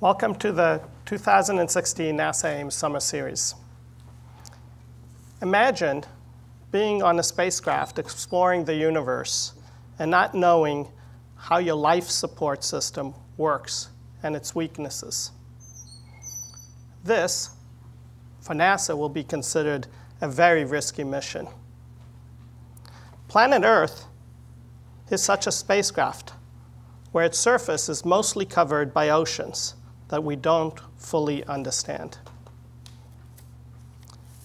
Welcome to the 2016 NASA Ames Summer Series. Imagine being on a spacecraft exploring the universe and not knowing how your life support system works and its weaknesses. This, for NASA, will be considered a very risky mission. Planet Earth is such a spacecraft where its surface is mostly covered by oceans that we don't fully understand.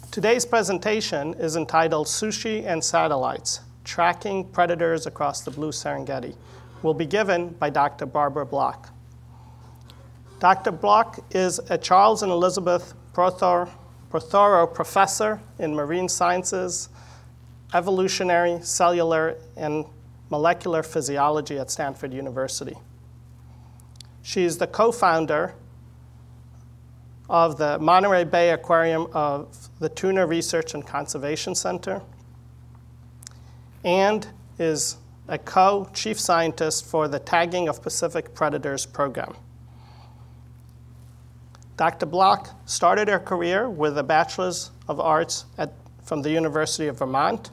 Today's presentation is entitled Sushi and Satellites, Tracking Predators Across the Blue Serengeti, will be given by Dr. Barbara Block. Dr. Block is a Charles and Elizabeth Prothro Professor in Marine Sciences, Evolutionary, Cellular, and Molecular Physiology at Stanford University. She is the co-founder of the Monterey Bay Aquarium of the Tuna Research and Conservation Center, and is a co-chief scientist for the Tagging of Pacific Predators program. Dr. Block started her career with a Bachelor's of Arts from the University of Vermont,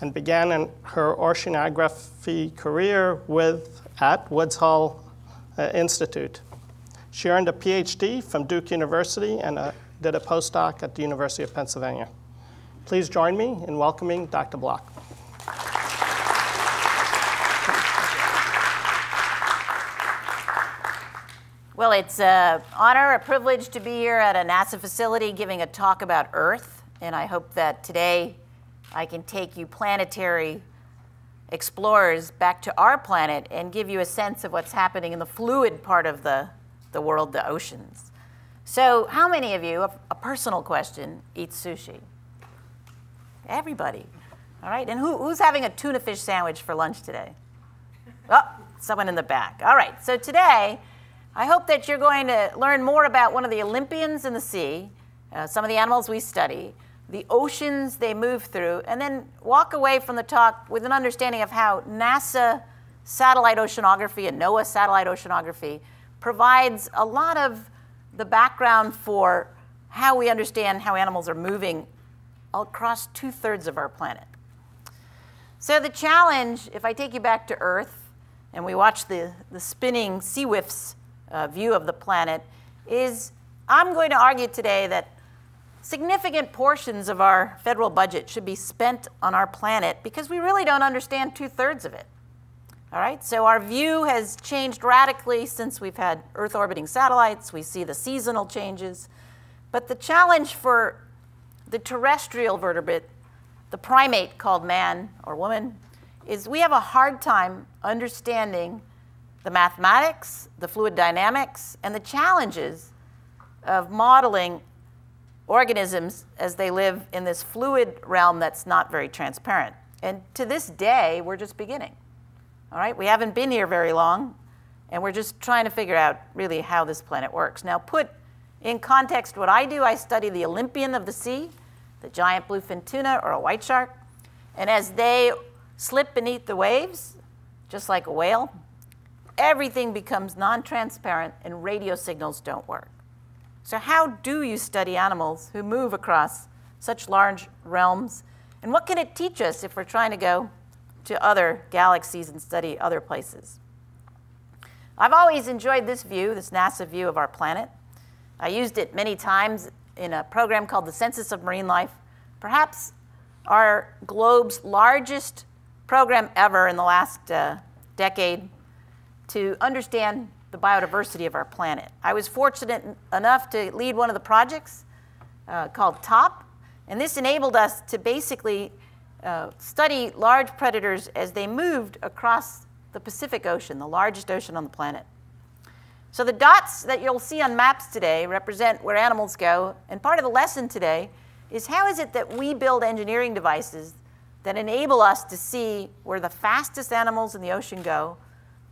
and began her oceanography career at Woods Hole Institute. She earned a PhD from Duke University and did a postdoc at the University of Pennsylvania. Please join me in welcoming Dr. Block. Well, it's an honor, a privilege to be here at a NASA facility giving a talk about Earth, and I hope that today I can take you planetary explorers back to our planet and give you a sense of what's happening in the fluid part of the world, the oceans. So how many of you, a personal question, eat sushi? Everybody, all right? And who's having a tuna fish sandwich for lunch today? Oh, someone in the back. All right, so today, I hope that you're going to learn more about one of the Olympians in the sea, some of the animals we study, the oceans they move through, and then walk away from the talk with an understanding of how NASA satellite oceanography and NOAA satellite oceanography provides a lot of the background for how we understand how animals are moving across two-thirds of our planet. So the challenge, if I take you back to Earth and we watch the spinning SeaWiFS view of the planet, is I'm going to argue today that significant portions of our federal budget should be spent on our planet because we really don't understand two-thirds of it. All right, so our view has changed radically since we've had Earth-orbiting satellites. We see the seasonal changes. But the challenge for the terrestrial vertebrate, the primate called man or woman, is we have a hard time understanding the mathematics, the fluid dynamics, and the challenges of modeling organisms as they live in this fluid realm that's not very transparent. And to this day, we're just beginning. All right, we haven't been here very long, and we're just trying to figure out really how this planet works. Now, put in context what I do. I study the Olympian of the sea, the giant bluefin tuna or a white shark, and as they slip beneath the waves, just like a whale, everything becomes non-transparent and radio signals don't work. So how do you study animals who move across such large realms, and what can it teach us if we're trying to go to other galaxies and study other places? I've always enjoyed this view, this NASA view of our planet. I used it many times in a program called the Census of Marine Life, perhaps our globe's largest program ever in the last decade to understand the biodiversity of our planet. I was fortunate enough to lead one of the projects called TOP, and this enabled us to basically study large predators as they moved across the Pacific Ocean, the largest ocean on the planet. So the dots that you'll see on maps today represent where animals go, and part of the lesson today is how is it that we build engineering devices that enable us to see where the fastest animals in the ocean go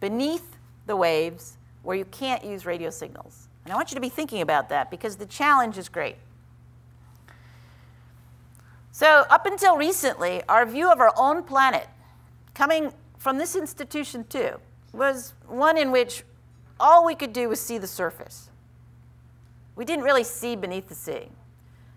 beneath the waves where you can't use radio signals. And I want you to be thinking about that because the challenge is great. So up until recently, our view of our own planet, coming from this institution too, was one in which all we could do was see the surface. We didn't really see beneath the sea.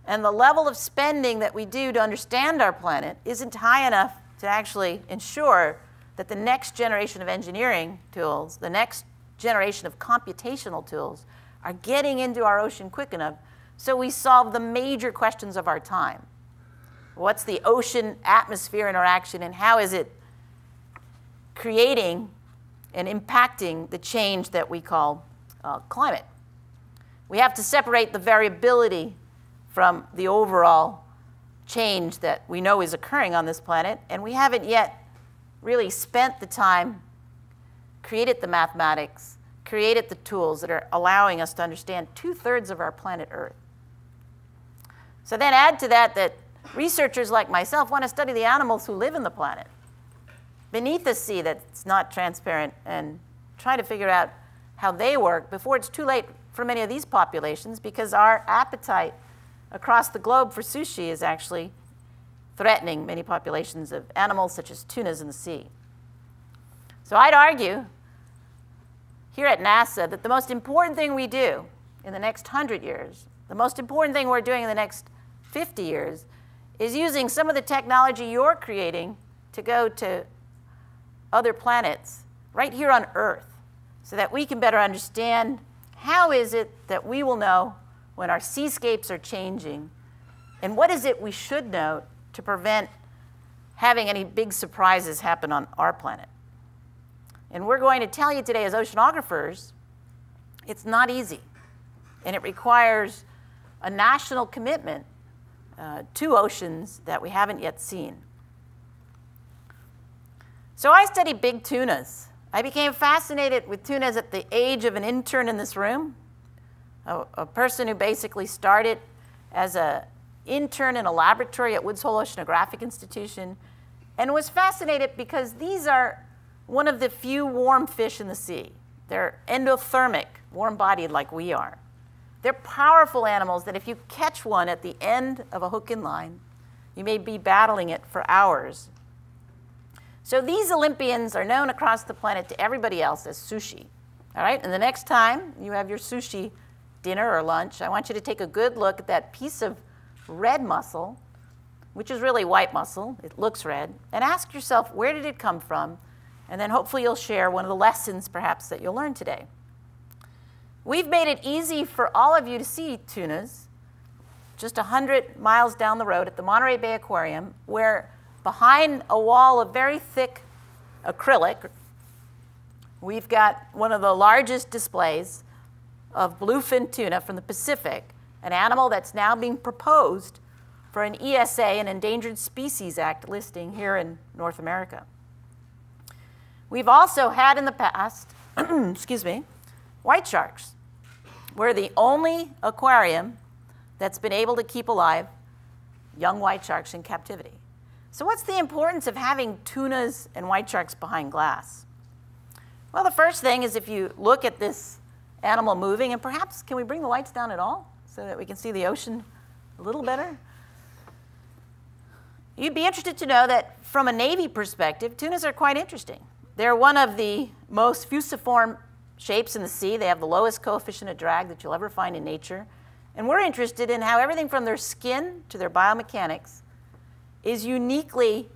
And the level of spending that we do to understand our planet isn't high enough to actually ensure that the next generation of engineering tools, the next generation of computational tools, are getting into our ocean quick enough so we solve the major questions of our time. What's the ocean-atmosphere interaction, and how is it creating and impacting the change that we call climate? We have to separate the variability from the overall change that we know is occurring on this planet, and we haven't yet really spent the time, created the mathematics, created the tools that are allowing us to understand 2/3 of our planet Earth. So then add to that that researchers like myself want to study the animals who live in the planet, beneath the sea that's not transparent, and try to figure out how they work before it's too late for many of these populations, because our appetite across the globe for sushi is actually threatening many populations of animals such as tunas in the sea. So I'd argue here at NASA that the most important thing we do in the next 100 years, the most important thing we're doing in the next 50 years, is using some of the technology you're creating to go to other planets right here on Earth, so that we can better understand how is it that we will know when our seascapes are changing, and what is it we should know to prevent having any big surprises happen on our planet. And we're going to tell you today, as oceanographers, it's not easy, and it requires a national commitment to oceans that we haven't yet seen. So I study big tunas. I became fascinated with tunas at the age of an intern in this room, a person who basically started as an intern in a laboratory at Woods Hole Oceanographic Institution, and was fascinated because these are one of the few warm fish in the sea. They're endothermic, warm-bodied like we are. They're powerful animals that if you catch one at the end of a hook and line, you may be battling it for hours. So these Olympians are known across the planet to everybody else as sushi. All right? And the next time you have your sushi dinner or lunch, I want you to take a good look at that piece of red mussel, which is really white mussel. It looks red. And ask yourself, where did it come from? And then hopefully you'll share one of the lessons, perhaps, that you'll learn today. We've made it easy for all of you to see tunas just 100 miles down the road at the Monterey Bay Aquarium, where behind a wall of very thick acrylic, we've got one of the largest displays of bluefin tuna from the Pacific, an animal that's now being proposed for an ESA, an Endangered Species Act, listing here in North America. We've also had in the past, excuse me, white sharks. We're the only aquarium that's been able to keep alive young white sharks in captivity. So what's the importance of having tunas and white sharks behind glass? Well, the first thing is if you look at this animal moving, and perhaps can we bring the lights down at all so that we can see the ocean a little better? You'd be interested to know that from a Navy perspective, tunas are quite interesting. They're one of the most fusiform shapes in the sea. They have the lowest coefficient of drag that you'll ever find in nature. And we're interested in how everything from their skin to their biomechanics is uniquely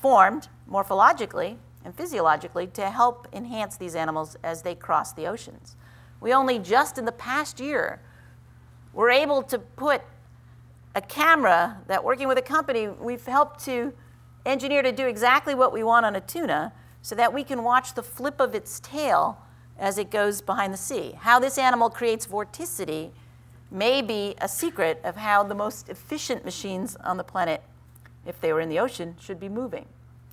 formed morphologically and physiologically to help enhance these animals as they cross the oceans. We only just in the past year were able to put a camera that, working with a company, we've helped to engineer to do exactly what we want on a tuna so that we can watch the flip of its tail as it goes behind the sea. How this animal creates vorticity may be a secret of how the most efficient machines on the planet, if they were in the ocean, should be moving.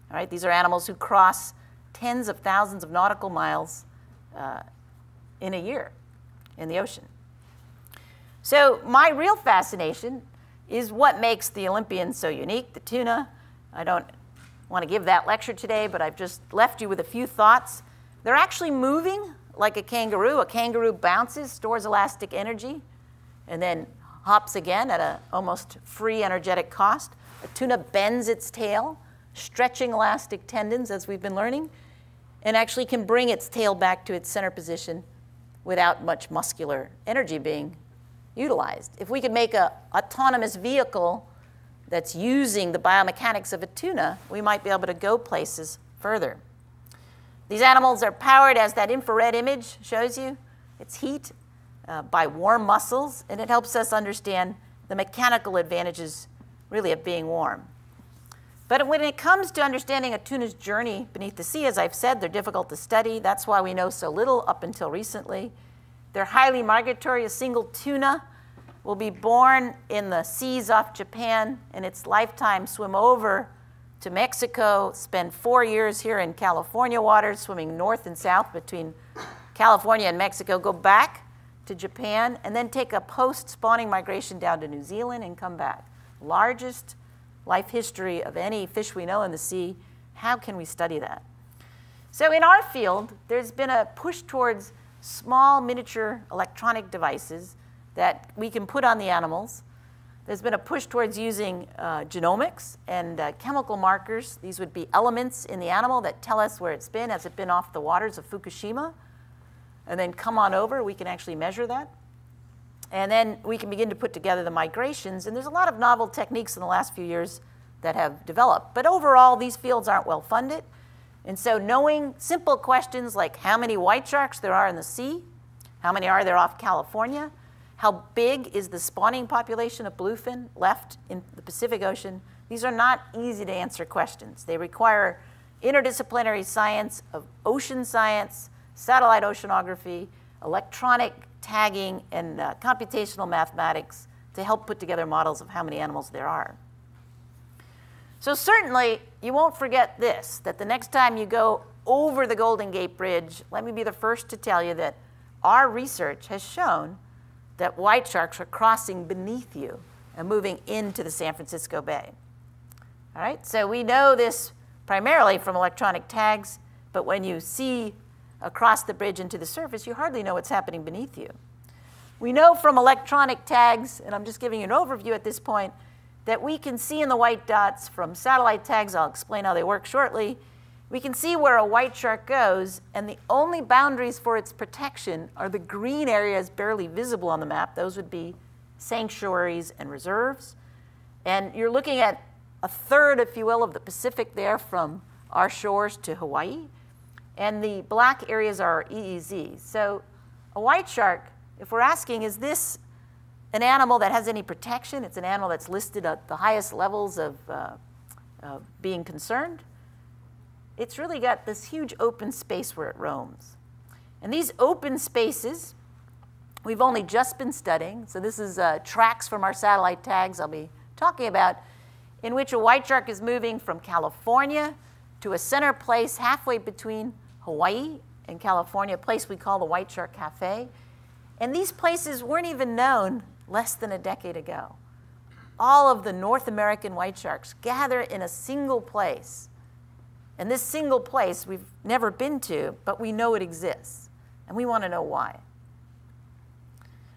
All right, these are animals who cross tens of thousands of nautical miles in a year in the ocean. So my real fascination is what makes the Olympian so unique, the tuna. I don't want to give that lecture today, but I've just left you with a few thoughts. They're actually moving like a kangaroo. A kangaroo bounces, stores elastic energy, and then hops again at an almost free energetic cost. A tuna bends its tail, stretching elastic tendons, as we've been learning, and actually can bring its tail back to its center position without much muscular energy being utilized. If we could make an autonomous vehicle that's using the biomechanics of a tuna, we might be able to go places further. These animals are powered, as that infrared image shows you, it's heat by warm muscles, and it helps us understand the mechanical advantages really of being warm. But when it comes to understanding a tuna's journey beneath the sea, as I've said, they're difficult to study. That's why we know so little up until recently. They're highly migratory. A single tuna will be born in the seas off Japan, in its lifetime swim over to Mexico, spend 4 years here in California waters, swimming north and south between California and Mexico, go back to Japan, and then take a post-spawning migration down to New Zealand and come back. Largest life history of any fish we know in the sea. How can we study that? So in our field, there's been a push towards small miniature electronic devices that we can put on the animals. There's been a push towards using genomics and chemical markers. These would be elements in the animal that tell us where it's been. Has it been off the waters of Fukushima? And then come on over, we can actually measure that. And then we can begin to put together the migrations. And there's a lot of novel techniques in the last few years that have developed. But overall, these fields aren't well funded. And so knowing simple questions like how many white sharks there are in the sea, how many are there off California, how big is the spawning population of bluefin left in the Pacific Ocean, these are not easy to answer questions. They require interdisciplinary science of ocean science, satellite oceanography, electronic tagging, and computational mathematics to help put together models of how many animals there are. So certainly, you won't forget this, that the next time you go over the Golden Gate Bridge, let me be the first to tell you that our research has shown that white sharks are crossing beneath you and moving into the San Francisco Bay. All right, so we know this primarily from electronic tags, but when you see across the bridge into the surface, you hardly know what's happening beneath you. We know from electronic tags, and I'm just giving you an overview at this point, that we can see in the white dots from satellite tags. I'll explain how they work shortly. We can see where a white shark goes, and the only boundaries for its protection are the green areas barely visible on the map. Those would be sanctuaries and reserves. And you're looking at a third, if you will, of the Pacific there from our shores to Hawaii. And the black areas are EEZ. So a white shark, if we're asking, is this an animal that has any protection? It's an animal that's listed at the highest levels of being concerned. It's really got this huge open space where it roams. And these open spaces, we've only just been studying. So this is tracks from our satellite tags I'll be talking about, in which a white shark is moving from California to a center place halfway between Hawaii and California, a place we call the White Shark Cafe. And these places weren't even known less than a decade ago. All of the North American white sharks gather in a single place. And this single place we've never been to, but we know it exists. And we want to know why.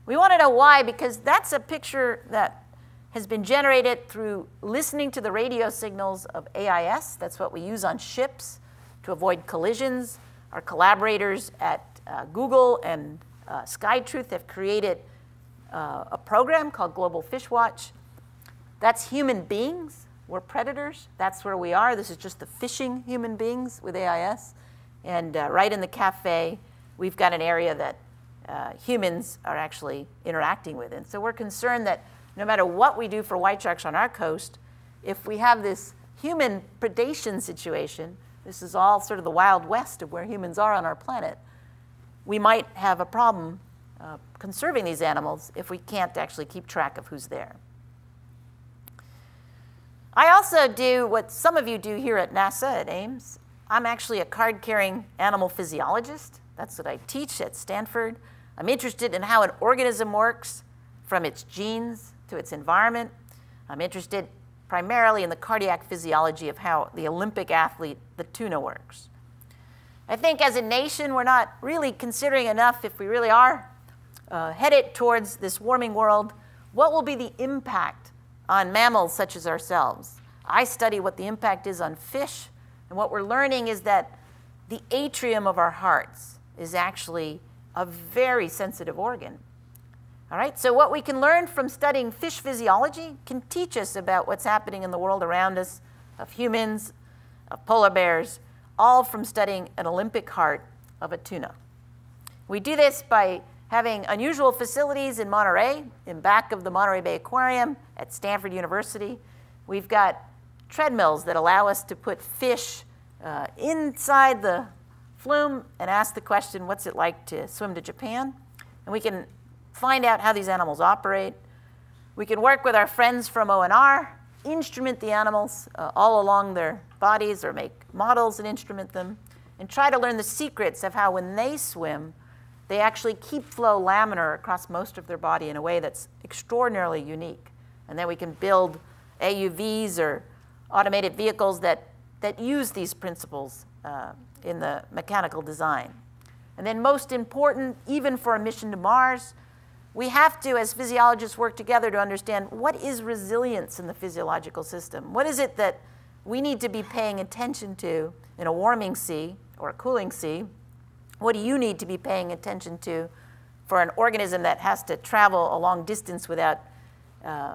We want to know why because that's a picture that has been generated through listening to the radio signals of AIS. That's what we use on ships to avoid collisions. Our collaborators at Google and SkyTruth have created a program called Global Fish Watch. That's human beings. We're predators. That's where we are. This is just the fishing human beings with AIS. And right in the cafe, we've got an area that humans are actually interacting with. And so we're concerned that no matter what we do for white sharks on our coast, if we have this human predation situation, this is all sort of the Wild West of where humans are on our planet, we might have a problem conserving these animals if we can't actually keep track of who's there. I also do what some of you do here at NASA at Ames. I'm actually a card-carrying animal physiologist. That's what I teach at Stanford. I'm interested in how an organism works from its genes to its environment. I'm interested primarily in the cardiac physiology of how the Olympic athlete, the tuna, works. I think as a nation, we're not really considering enough, if we really are headed towards this warming world, what will be the impact on mammals such as ourselves. I study what the impact is on fish, and what we're learning is that the atrium of our hearts is actually a very sensitive organ. All right, so what we can learn from studying fish physiology can teach us about what's happening in the world around us, of humans, of polar bears, all from studying an Olympic heart of a tuna. We do this by having unusual facilities in Monterey, in back of the Monterey Bay Aquarium at Stanford University. We've got treadmills that allow us to put fish inside the flume and ask the question, what's it like to swim to Japan? And we can find out how these animals operate. We can work with our friends from ONR, instrument the animals all along their bodies, or make models and instrument them, and try to learn the secrets of how when they swim, they actually keep flow laminar across most of their body in a way that's extraordinarily unique. And then we can build AUVs or automated vehicles that use these principles in the mechanical design. And then most important, even for a mission to Mars, we have to, as physiologists, work together to understand what is resilience in the physiological system. What is it that we need to be paying attention to in a warming sea or a cooling sea? What do you need to be paying attention to for an organism that has to travel a long distance without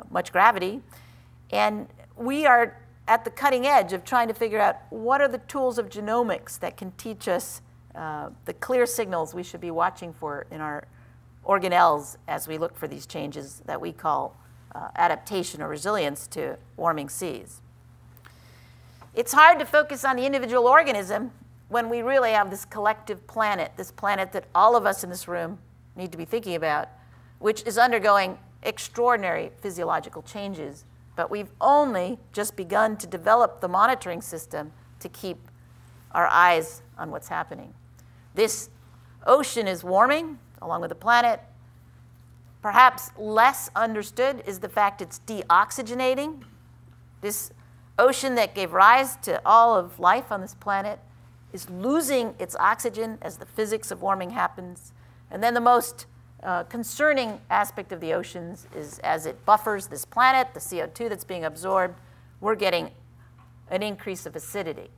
much gravity? And we are at the cutting edge of trying to figure out what are the tools of genomics that can teach us the clear signals we should be watching for in our organelles as we look for these changes that we call adaptation or resilience to warming seas. It's hard to focus on the individual organism when we really have this collective planet, this planet that all of us in this room need to be thinking about, which is undergoing extraordinary physiological changes. But we've only just begun to develop the monitoring system to keep our eyes on what's happening. This ocean is warming along with the planet. Perhaps less understood is the fact it's deoxygenating. This ocean that gave rise to all of life on this planet is losing its oxygen as the physics of warming happens. And then the most concerning aspect of the oceans is as it buffers this planet, the CO2 that's being absorbed, we're getting an increase of acidity.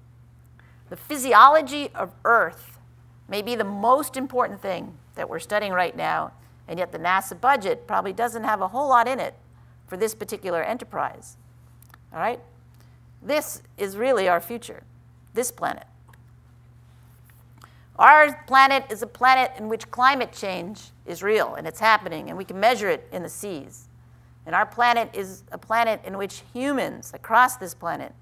The physiology of Earth may be the most important thing that we're studying right now, and yet the NASA budget probably doesn't have a whole lot in it for this particular enterprise. All right? This is really our future, this planet. Our planet is a planet in which climate change is real, and it's happening, and we can measure it in the seas. And our planet is a planet in which humans across this planet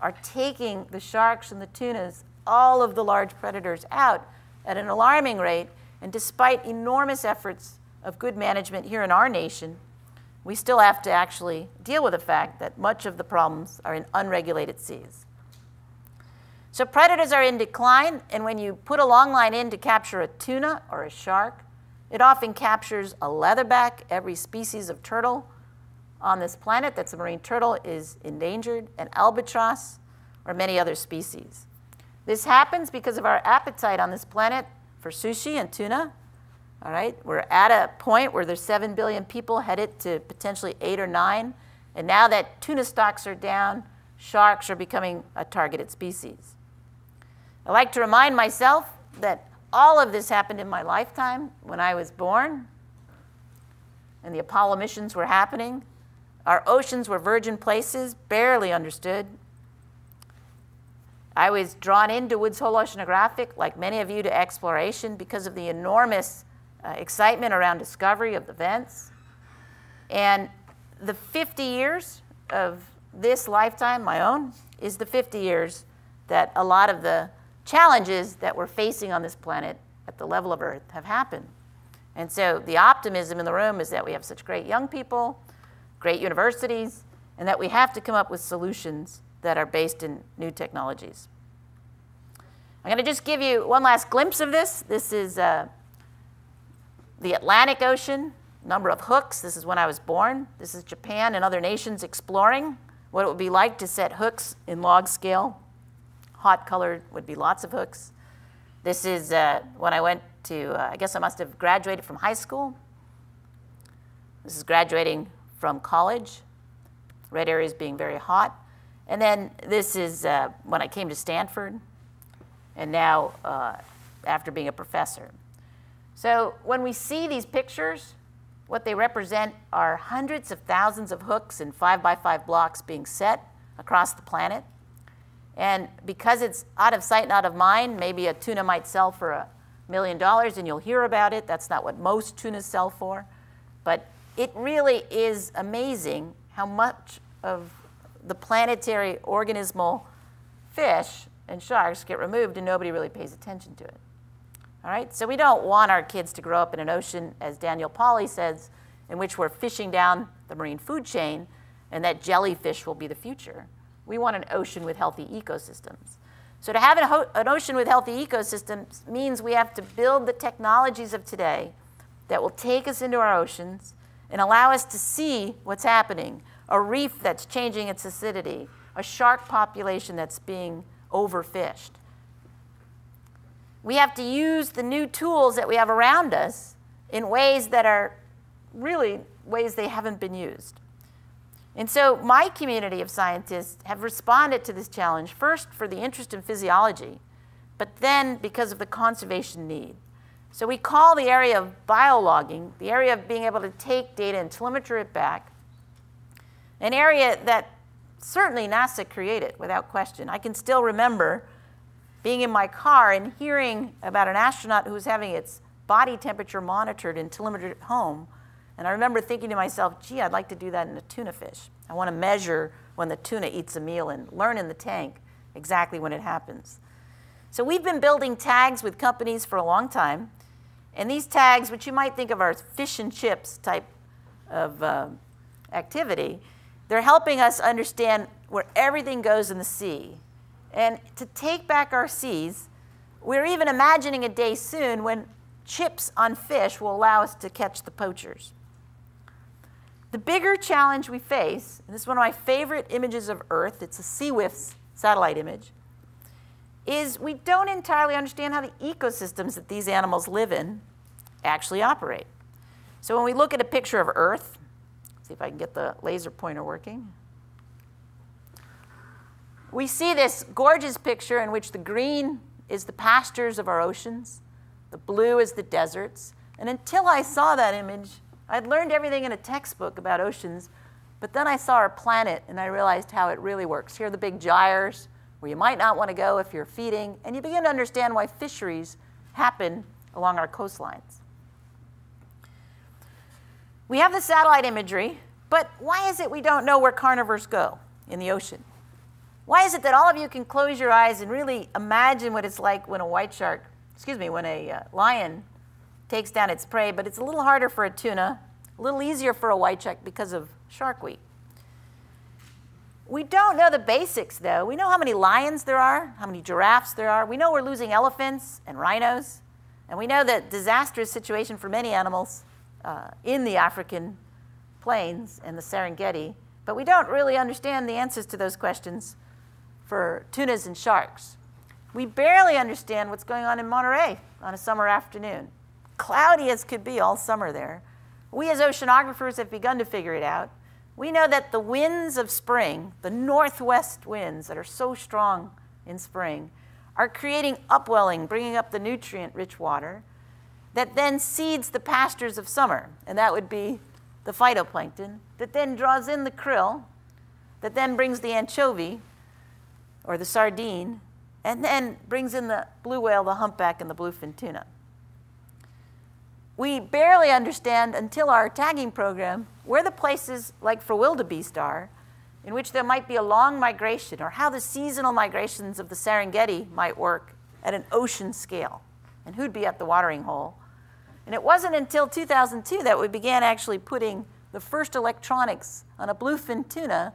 are taking the sharks and the tunas, all of the large predators, out at an alarming rate. And despite enormous efforts of good management here in our nation, we still have to actually deal with the fact that much of the problems are in unregulated seas. So predators are in decline, and when you put a long line in to capture a tuna or a shark, it often captures a leatherback. Every species of turtle on this planet that's a marine turtle is endangered, an albatross, or many other species. This happens because of our appetite on this planet for sushi and tuna. All right, we're at a point where there's 7 billion people headed to potentially 8 or 9, and now that tuna stocks are down, sharks are becoming a targeted species. I like to remind myself that all of this happened in my lifetime when I was born, and the Apollo missions were happening. Our oceans were virgin places, barely understood. I was drawn into Woods Hole Oceanographic, like many of you, to exploration because of the enormous excitement around discovery of the vents. And the 50 years of this lifetime, my own, is the 50 years that a lot of the challenges that we're facing on this planet at the level of Earth have happened. And so the optimism in the room is that we have such great young people, great universities, and that we have to come up with solutions that are based in new technologies. I'm going to just give you one last glimpse of this. This is the Atlantic Ocean, number of hooks. This is when I was born. This is Japan and other nations exploring what it would be like to set hooks in log scale. Hot colored would be lots of hooks. This is when I went to, I guess I must have graduated from high school. This is graduating from college. Red areas being very hot. And then this is when I came to Stanford. and now after being a professor. So when we see these pictures, what they represent are hundreds of thousands of hooks in 5x5 blocks being set across the planet. And because it's out of sight and out of mind, maybe a tuna might sell for $1 million and you'll hear about it. That's not what most tunas sell for. But it really is amazing how much of the planetary organismal fish and sharks get removed and nobody really pays attention to it. All right, so we don't want our kids to grow up in an ocean, as Daniel Pauly says, in which we're fishing down the marine food chain and that jellyfish will be the future. We want an ocean with healthy ecosystems. So to have an ocean with healthy ecosystems means we have to build the technologies of today that will take us into our oceans and allow us to see what's happening, a reef that's changing its acidity, a shark population that's being overfished. We have to use the new tools that we have around us in ways that are really ways they haven't been used. And so my community of scientists have responded to this challenge, first for the interest in physiology, but then because of the conservation need. So we call the area of biologging, the area of being able to take data and telemetry it back, an area that certainly NASA created without question. I can still remember being in my car and hearing about an astronaut who was having its body temperature monitored and telemetered at home. And I remember thinking to myself, gee, I'd like to do that in a tuna fish. I want to measure when the tuna eats a meal and learn in the tank exactly when it happens. So we've been building tags with companies for a long time. And these tags, which you might think of as fish and chips type of activity, they're helping us understand where everything goes in the sea. And to take back our seas, we're even imagining a day soon when chips on fish will allow us to catch the poachers. The bigger challenge we face, and this is one of my favorite images of Earth, it's a SeaWiFS satellite image, is we don't entirely understand how the ecosystems that these animals live in actually operate. So when we look at a picture of Earth, see if I can get the laser pointer working. We see this gorgeous picture in which the green is the pastures of our oceans, the blue is the deserts. And until I saw that image, I'd learned everything in a textbook about oceans, but then I saw our planet and I realized how it really works. Here are the big gyres where you might not want to go if you're feeding, and you begin to understand why fisheries happen along our coastlines. We have the satellite imagery, but why is it we don't know where carnivores go in the ocean? Why is it that all of you can close your eyes and really imagine what it's like when a lion takes down its prey, but it's a little harder for a tuna, a little easier for a white shark because of Shark Week? We don't know the basics, though. We know how many lions there are, how many giraffes there are. We know we're losing elephants and rhinos, and we know the disastrous situation for many animals in the African plains and the Serengeti, but we don't really understand the answers to those questions for tunas and sharks. We barely understand what's going on in Monterey on a summer afternoon. Cloudy as could be all summer there. We as oceanographers have begun to figure it out. We know that the winds of spring, the northwest winds that are so strong in spring, are creating upwelling, bringing up the nutrient-rich water that then seeds the pastures of summer, and that would be the phytoplankton, that then draws in the krill, that then brings the anchovy or the sardine, and then brings in the blue whale, the humpback, and the bluefin tuna. We barely understand until our tagging program where the places like for wildebeest are in which there might be a long migration or how the seasonal migrations of the Serengeti might work at an ocean scale and who'd be at the watering hole. And it wasn't until 2002 that we began actually putting the first electronics on a bluefin tuna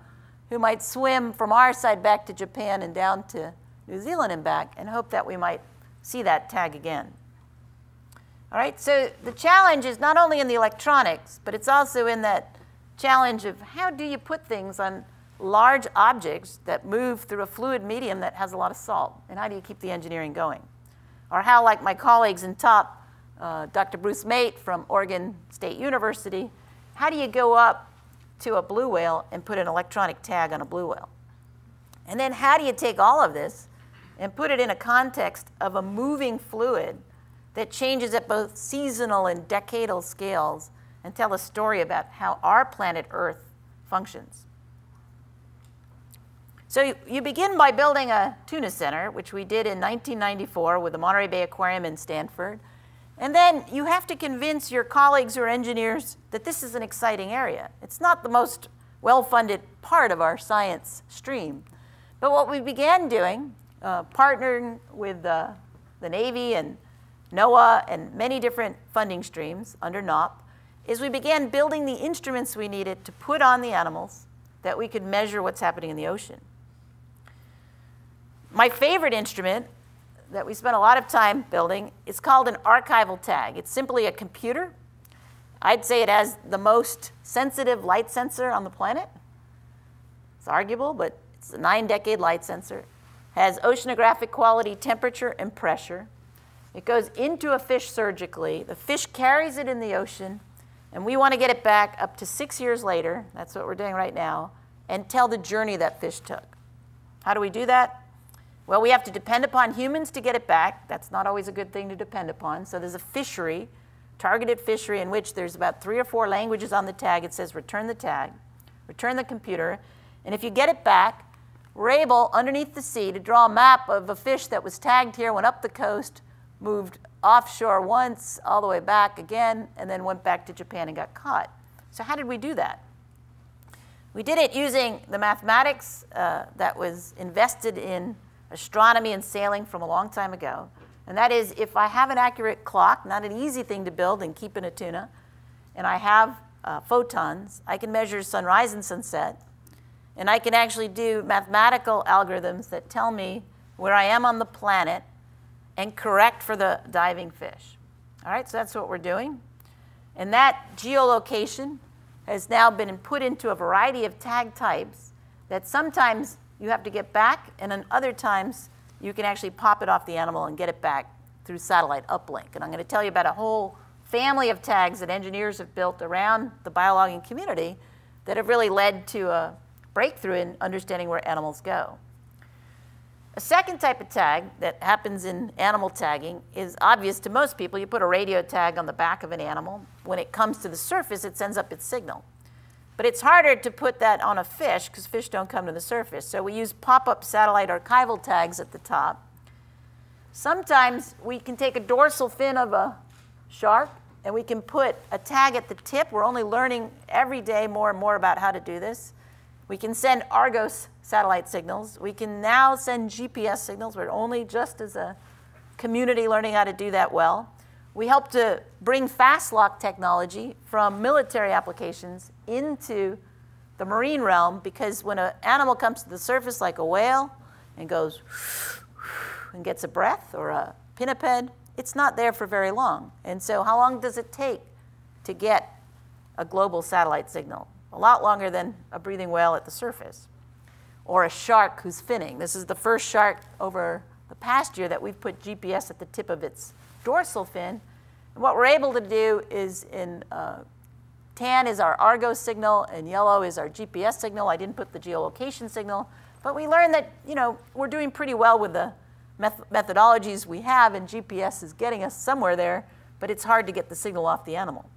who might swim from our side back to Japan and down to New Zealand and back, and hope that we might see that tag again. All right, so the challenge is not only in the electronics, but it's also in that challenge of how do you put things on large objects that move through a fluid medium that has a lot of salt, and how do you keep the engineering going? Or how, like my colleagues in TOP, Dr. Bruce Mate from Oregon State University, how do you go up to a blue whale and put an electronic tag on a blue whale? And then how do you take all of this and put it in a context of a moving fluid that changes at both seasonal and decadal scales and tell a story about how our planet Earth functions. So you begin by building a tuna center, which we did in 1994 with the Monterey Bay Aquarium in Stanford. And then you have to convince your colleagues who are engineers that this is an exciting area. It's not the most well-funded part of our science stream. But what we began doing, partnering with the Navy and NOAA and many different funding streams under NOP, is we began building the instruments we needed to put on the animals that we could measure what's happening in the ocean. My favorite instrument that we spent a lot of time building is called an archival tag. It's simply a computer. I'd say it has the most sensitive light sensor on the planet. It's arguable, but it's a 9-decade light sensor. It has oceanographic quality, temperature, and pressure. It goes into a fish surgically. The fish carries it in the ocean, and we want to get it back up to 6 years later. That's what we're doing right now, and tell the journey that fish took. How do we do that? Well, we have to depend upon humans to get it back. That's not always a good thing to depend upon. So there's a fishery, targeted fishery, in which there's about 3 or 4 languages on the tag. It says return the tag, return the computer. And if you get it back, we're able, underneath the sea, to draw a map of a fish that was tagged here, went up the coast, moved offshore once, all the way back again, and then went back to Japan and got caught. So how did we do that? We did it using the mathematics that was invested in astronomy and sailing from a long time ago. And that is, if I have an accurate clock, not an easy thing to build and keep in a tuna, and I have photons, I can measure sunrise and sunset, and I can actually do mathematical algorithms that tell me where I am on the planet and correct for the diving fish. All right, so that's what we're doing. And that geolocation has now been put into a variety of tag types that sometimes you have to get back, and then other times you can actually pop it off the animal and get it back through satellite uplink. And I'm going to tell you about a whole family of tags that engineers have built around the biologging community that have really led to a breakthrough in understanding where animals go. A second type of tag that happens in animal tagging is obvious to most people. You put a radio tag on the back of an animal. When it comes to the surface, it sends up its signal. But it's harder to put that on a fish because fish don't come to the surface. So we use pop-up satellite archival tags at the top. Sometimes we can take a dorsal fin of a shark and we can put a tag at the tip. We're only learning every day more and more about how to do this. We can send Argos satellite signals. We can now send GPS signals. We're only just as a community learning how to do that well. We help to bring fast lock technology from military applications into the marine realm, because when an animal comes to the surface like a whale and goes and gets a breath, or a pinniped, it's not there for very long. And so how long does it take to get a global satellite signal? A lot longer than a breathing whale at the surface, or a shark who's finning. This is the first shark over the past year that we've put GPS at the tip of its dorsal fin. And what we're able to do is, in tan is our Argo signal and yellow is our GPS signal. I didn't put the geolocation signal, but we learned that, you know, we're doing pretty well with the methodologies we have, and GPS is getting us somewhere there, but it's hard to get the signal off the animal.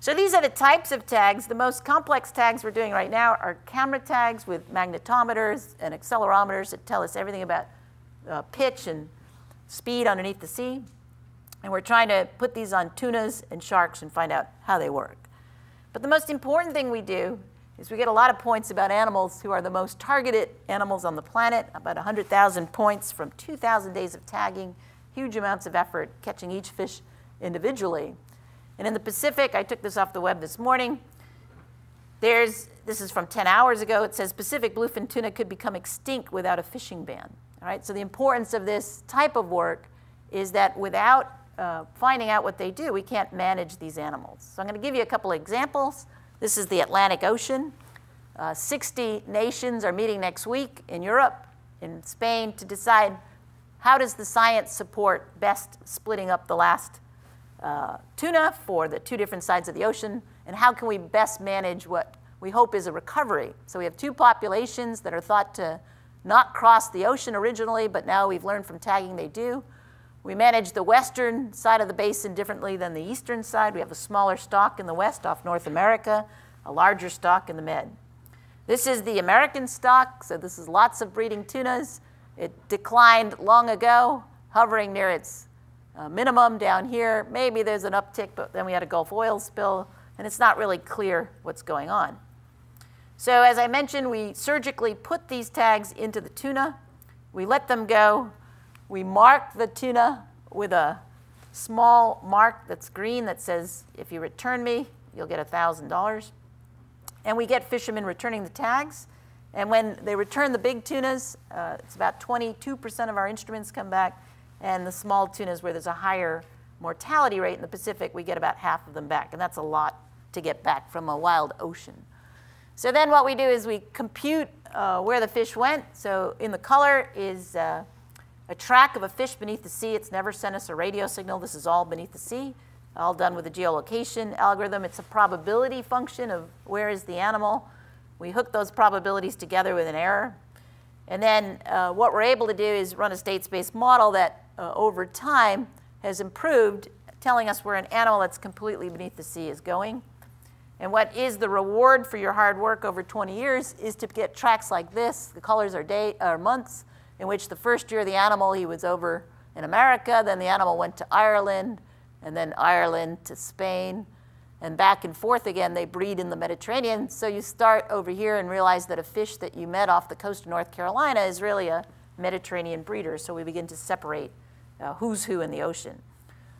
So these are the types of tags. The most complex tags we're doing right now are camera tags with magnetometers and accelerometers that tell us everything about pitch and speed underneath the sea. And we're trying to put these on tunas and sharks and find out how they work. But the most important thing we do is we get a lot of points about animals who are the most targeted animals on the planet, about 100,000 points from 2,000 days of tagging, huge amounts of effort catching each fish individually. And in the Pacific, I took this off the web this morning. This is from 10 hours ago. It says Pacific bluefin tuna could become extinct without a fishing ban. All right, so the importance of this type of work is that without finding out what they do, we can't manage these animals. So I'm going to give you a couple of examples. This is the Atlantic Ocean. 60 nations are meeting next week in Europe, in Spain, to decide how does the science support best splitting up the last tuna for the 2 different sides of the ocean, and how can we best manage what we hope is a recovery. So we have 2 populations that are thought to not cross the ocean originally, but now we've learned from tagging they do. We manage the western side of the basin differently than the eastern side. We have a smaller stock in the west off North America, a larger stock in the Med. This is the American stock, so this is lots of breeding tunas. It declined long ago, hovering near its minimum down here. Maybe there's an uptick, but then we had a Gulf oil spill, and it's not really clear what's going on. So as I mentioned, we surgically put these tags into the tuna. We let them go. We mark the tuna with a small mark that's green that says, if you return me, you'll get $1,000. And we get fishermen returning the tags. And when they return the big tunas, it's about 22% of our instruments come back. And the small tunas, where there's a higher mortality rate in the Pacific, we get about half of them back. And that's a lot to get back from a wild ocean. So then what we do is we compute where the fish went. So in the color is a track of a fish beneath the sea. It's never sent us a radio signal. This is all beneath the sea, all done with a geolocation algorithm. It's a probability function of where is the animal. We hook those probabilities together with an error. And then what we're able to do is run a state-space model that over time has improved, telling us where an animal that's completely beneath the sea is going. And what is the reward for your hard work over 20 years is to get tracks like this. The colors are months, in which the first year of the animal, he was over in America. Then the animal went to Ireland, and then Ireland to Spain. And back and forth again, they breed in the Mediterranean. So you start over here and realize that a fish that you met off the coast of North Carolina is really a Mediterranean breeder. So we begin to separate who's who in the ocean.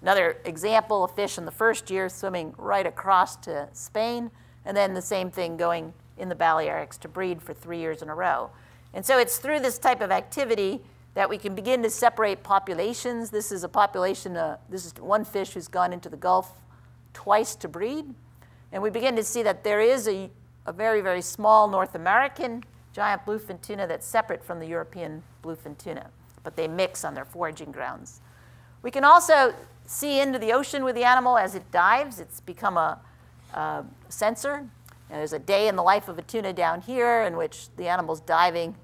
Another example, a fish in the first year swimming right across to Spain, and then the same thing going in the Balearics to breed for 3 years in a row. And so it's through this type of activity that we can begin to separate populations. This is a population, this is one fish who's gone into the Gulf twice to breed. And we begin to see that there is a very, very small North American giant bluefin tuna that's separate from the European bluefin tuna, but they mix on their foraging grounds. We can also see into the ocean with the animal as it dives. It's become a sensor. And there's a day in the life of a tuna down here in which the animal's diving,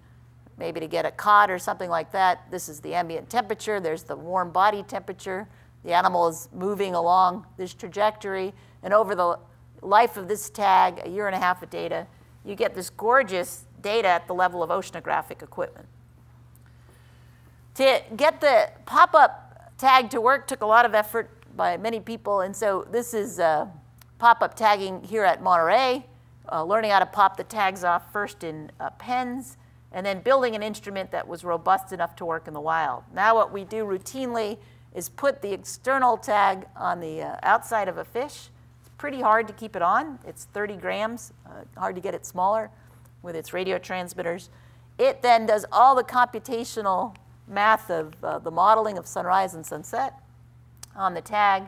maybe to get a cod or something like that. This is the ambient temperature. There's the warm body temperature. The animal is moving along this trajectory. And over the life of this tag, a year and a half of data, you get this gorgeous data at the level of oceanographic equipment. To get the pop-up tag to work took a lot of effort by many people, and so this is pop-up tagging here at Monterey, learning how to pop the tags off first in pens, and then building an instrument that was robust enough to work in the wild. Now what we do routinely is put the external tag on the outside of a fish. It's pretty hard to keep it on. It's 30 grams, hard to get it smaller with its radio transmitters. It then does all the computational math of the modeling of sunrise and sunset on the tag.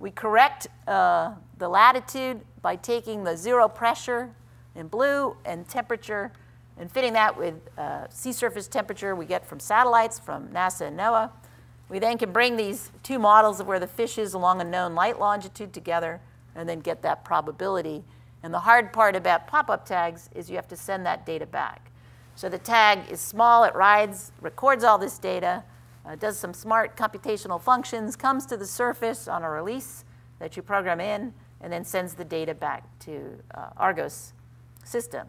We correct the latitude by taking the zero pressure in blue and temperature and fitting that with sea surface temperature we get from satellites from NASA and NOAA. We then can bring these two models of where the fish is along a known light longitude together and then get that probability. And the hard part about pop-up tags is you have to send that data back. So the tag is small, it rides, records all this data, does some smart computational functions, comes to the surface on a release that you program in, and then sends the data back to Argos system.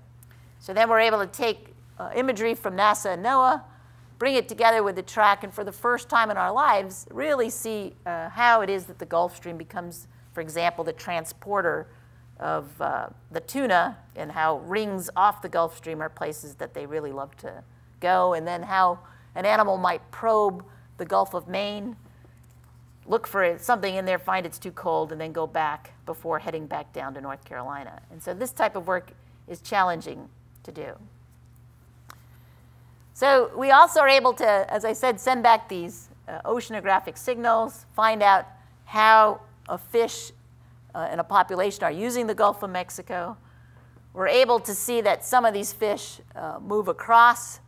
So then we're able to take imagery from NASA and NOAA, bring it together with the track, and for the first time in our lives, really see how it is that the Gulf Stream becomes, for example, the transporter of the tuna and how rings off the Gulf Stream are places that they really love to go, and then how an animal might probe the Gulf of Maine, look for something in there, find it's too cold, and then go back before heading back down to North Carolina. And so this type of work is challenging to do. So we also are able to, as I said, send back these oceanographic signals, find out how a fish and a population are using the Gulf of Mexico. We're able to see that some of these fish move across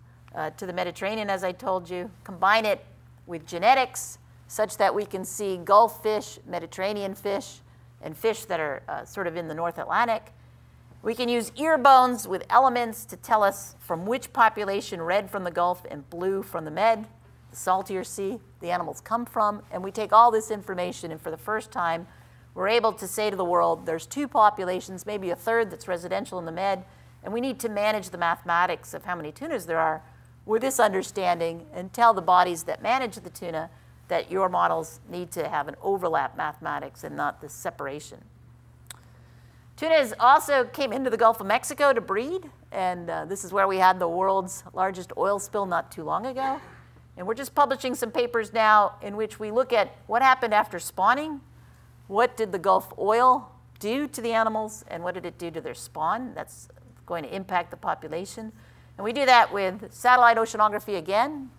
to the Mediterranean, as I told you, combine it with genetics such that we can see Gulf fish, Mediterranean fish, and fish that are sort of in the North Atlantic. We can use ear bones with elements to tell us from which population red from the Gulf and blue from the Med, the saltier sea, the animals come from. And we take all this information, and for the first time, we're able to say to the world, there's two populations, maybe a third that's residential in the Med, and we need to manage the mathematics of how many tunas there are with this understanding and tell the bodies that manage the tuna that your models need to have an overlap mathematics and not this separation. Tunas also came into the Gulf of Mexico to breed, and this is where we had the world's largest oil spill not too long ago. And we're just publishing some papers now in which we look at what happened after spawning, what did the Gulf oil do to the animals, and what did it do to their spawn. That's going to impact the population. And we do that with satellite oceanography again,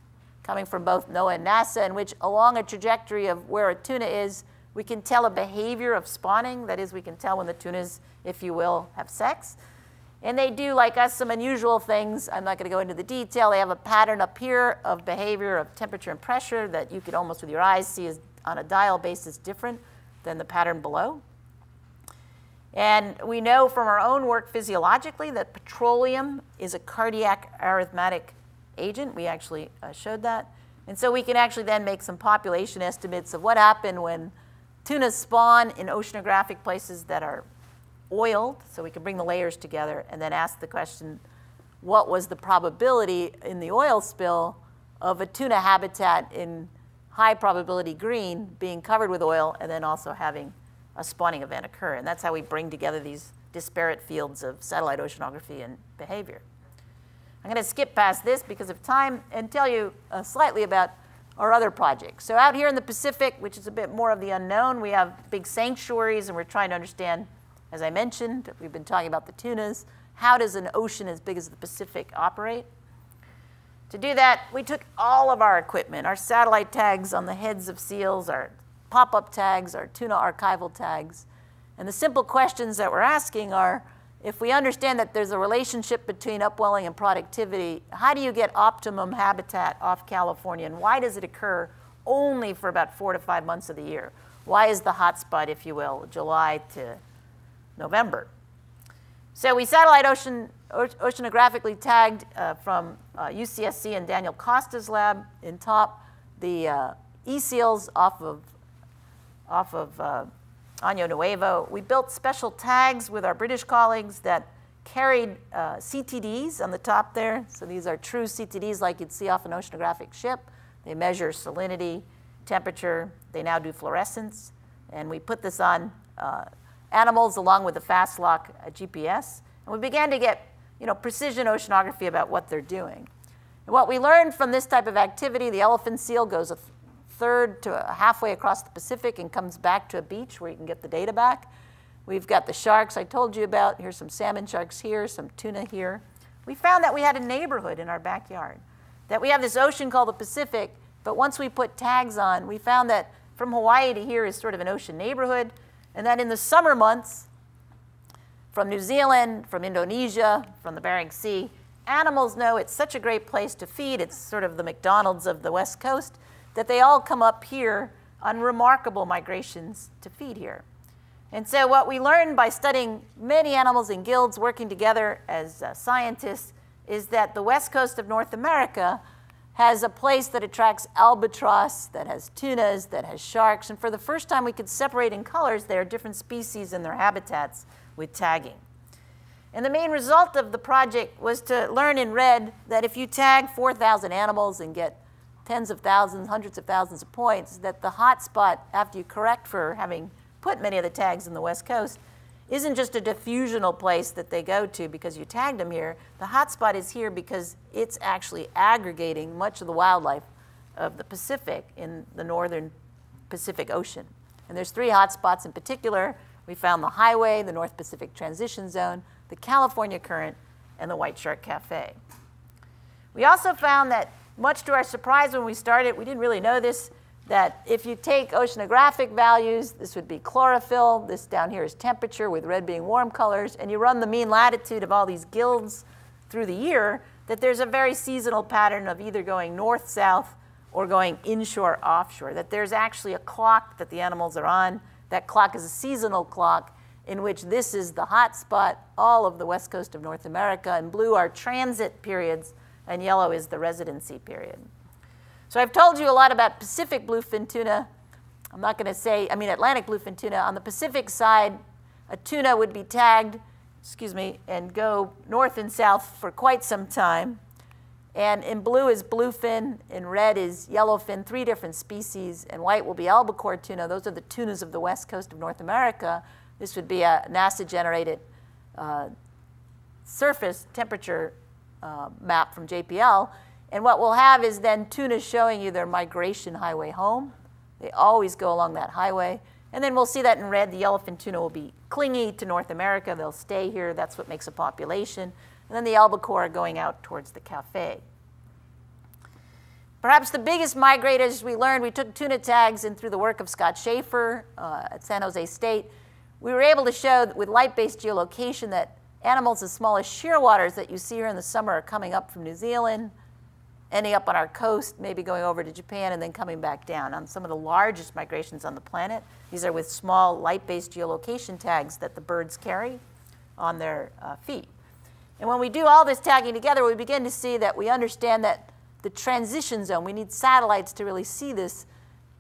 coming from both NOAA and NASA, in which along a trajectory of where a tuna is, we can tell a behavior of spawning. That is, we can tell when the tunas, if you will, have sex. And they do, like us, some unusual things. I'm not going to go into the detail. They have a pattern up here of behavior of temperature and pressure that you could almost with your eyes see is on a dial basis different than the pattern below. And we know from our own work physiologically that petroleum is a cardiac arrhythmic agent. We actually showed that. And so we can actually then make some population estimates of what happened when tunas spawn in oceanographic places that are oiled, so we can bring the layers together and then ask the question, what was the probability in the oil spill of a tuna habitat in high probability green being covered with oil and then also having a spawning event occur? And that's how we bring together these disparate fields of satellite oceanography and behavior. I'm going to skip past this because of time and tell you slightly about our other projects. So out here in the Pacific, which is a bit more of the unknown, we have big sanctuaries, and we're trying to understand, as I mentioned, we've been talking about the tunas, how does an ocean as big as the Pacific operate? To do that, we took all of our equipment, our satellite tags on the heads of seals, our pop-up tags, our tuna archival tags. And the simple questions that we're asking are, if we understand that there's a relationship between upwelling and productivity, how do you get optimum habitat off California, and why does it occur only for about 4 to 5 months of the year? Why is the hot spot, if you will, July to November? So we satellite oceanographically tagged from UCSC and Daniel Costa's lab in TOP the e-seals off of Año Nuevo. We built special tags with our British colleagues that carried CTDs on the top there. So these are true CTDs like you'd see off an oceanographic ship. They measure salinity, temperature. They now do fluorescence. And we put this on animals along with the FastLock GPS. And we began to get precision oceanography about what they're doing. And what we learned from this type of activity, the elephant seal goes a third to halfway across the Pacific and comes back to a beach where you can get the data back. We've got the sharks I told you about. Here's some salmon sharks here, some tuna here. We found that we had a neighborhood in our backyard, that we have this ocean called the Pacific, but once we put tags on, we found that from Hawaii to here is sort of an ocean neighborhood, and that in the summer months, from New Zealand, from Indonesia, from the Bering Sea, animals know it's such a great place to feed. It's sort of the McDonald's of the West Coast, that they all come up here on remarkable migrations to feed here. And so what we learned by studying many animals in guilds working together as scientists is that the west coast of North America has a place that attracts albatross, that has tunas, that has sharks. And for the first time, we could separate in colors their different species and their habitats with tagging. And the main result of the project was to learn in red that if you tag 4,000 animals and get tens of thousands, hundreds of thousands of points, that the hot spot, after you correct for having put many of the tags in the West Coast, isn't just a diffusional place that they go to because you tagged them here. The hot spot is here because it's actually aggregating much of the wildlife of the Pacific in the northern Pacific Ocean. And there's three hot spots in particular. We found the highway, the North Pacific Transition Zone, the California Current, and the White Shark Cafe. We also found that, much to our surprise when we started, we didn't really know this, that if you take oceanographic values, this would be chlorophyll, this down here is temperature with red being warm colors, and you run the mean latitude of all these guilds through the year, that there's a very seasonal pattern of either going north-south or going inshore-offshore, that there's actually a clock that the animals are on. That clock is a seasonal clock, in which this is the hot spot, all of the west coast of North America, and blue are transit periods, and yellow is the residency period. So I've told you a lot about Pacific bluefin tuna. I'm not going to say, I mean, Atlantic bluefin tuna. On the Pacific side, a tuna would be tagged, excuse me, and go north and south for quite some time. And in blue is bluefin, in red is yellowfin, 3 different species, and white will be albacore tuna. Those are the tunas of the west coast of North America. This would be a NASA-generated surface temperature map from JPL. And what we'll have is then tuna showing you their migration highway home. They always go along that highway. And then we'll see that in red, the yellowfin tuna will be clingy to North America. They'll stay here. That's what makes a population. And then the albacore are going out towards the cafe. Perhaps the biggest migrators we learned, we took tuna tags, and through the work of Scott Schaefer at San Jose State, we were able to show that with light-based geolocation that animals as small as shearwaters that you see here in the summer are coming up from New Zealand, ending up on our coast, maybe going over to Japan, and then coming back down. On some of the largest migrations on the planet, these are with small light-based geolocation tags that the birds carry on their feet. And when we do all this tagging together, we begin to see that we understand that the transition zone, we need satellites to really see this,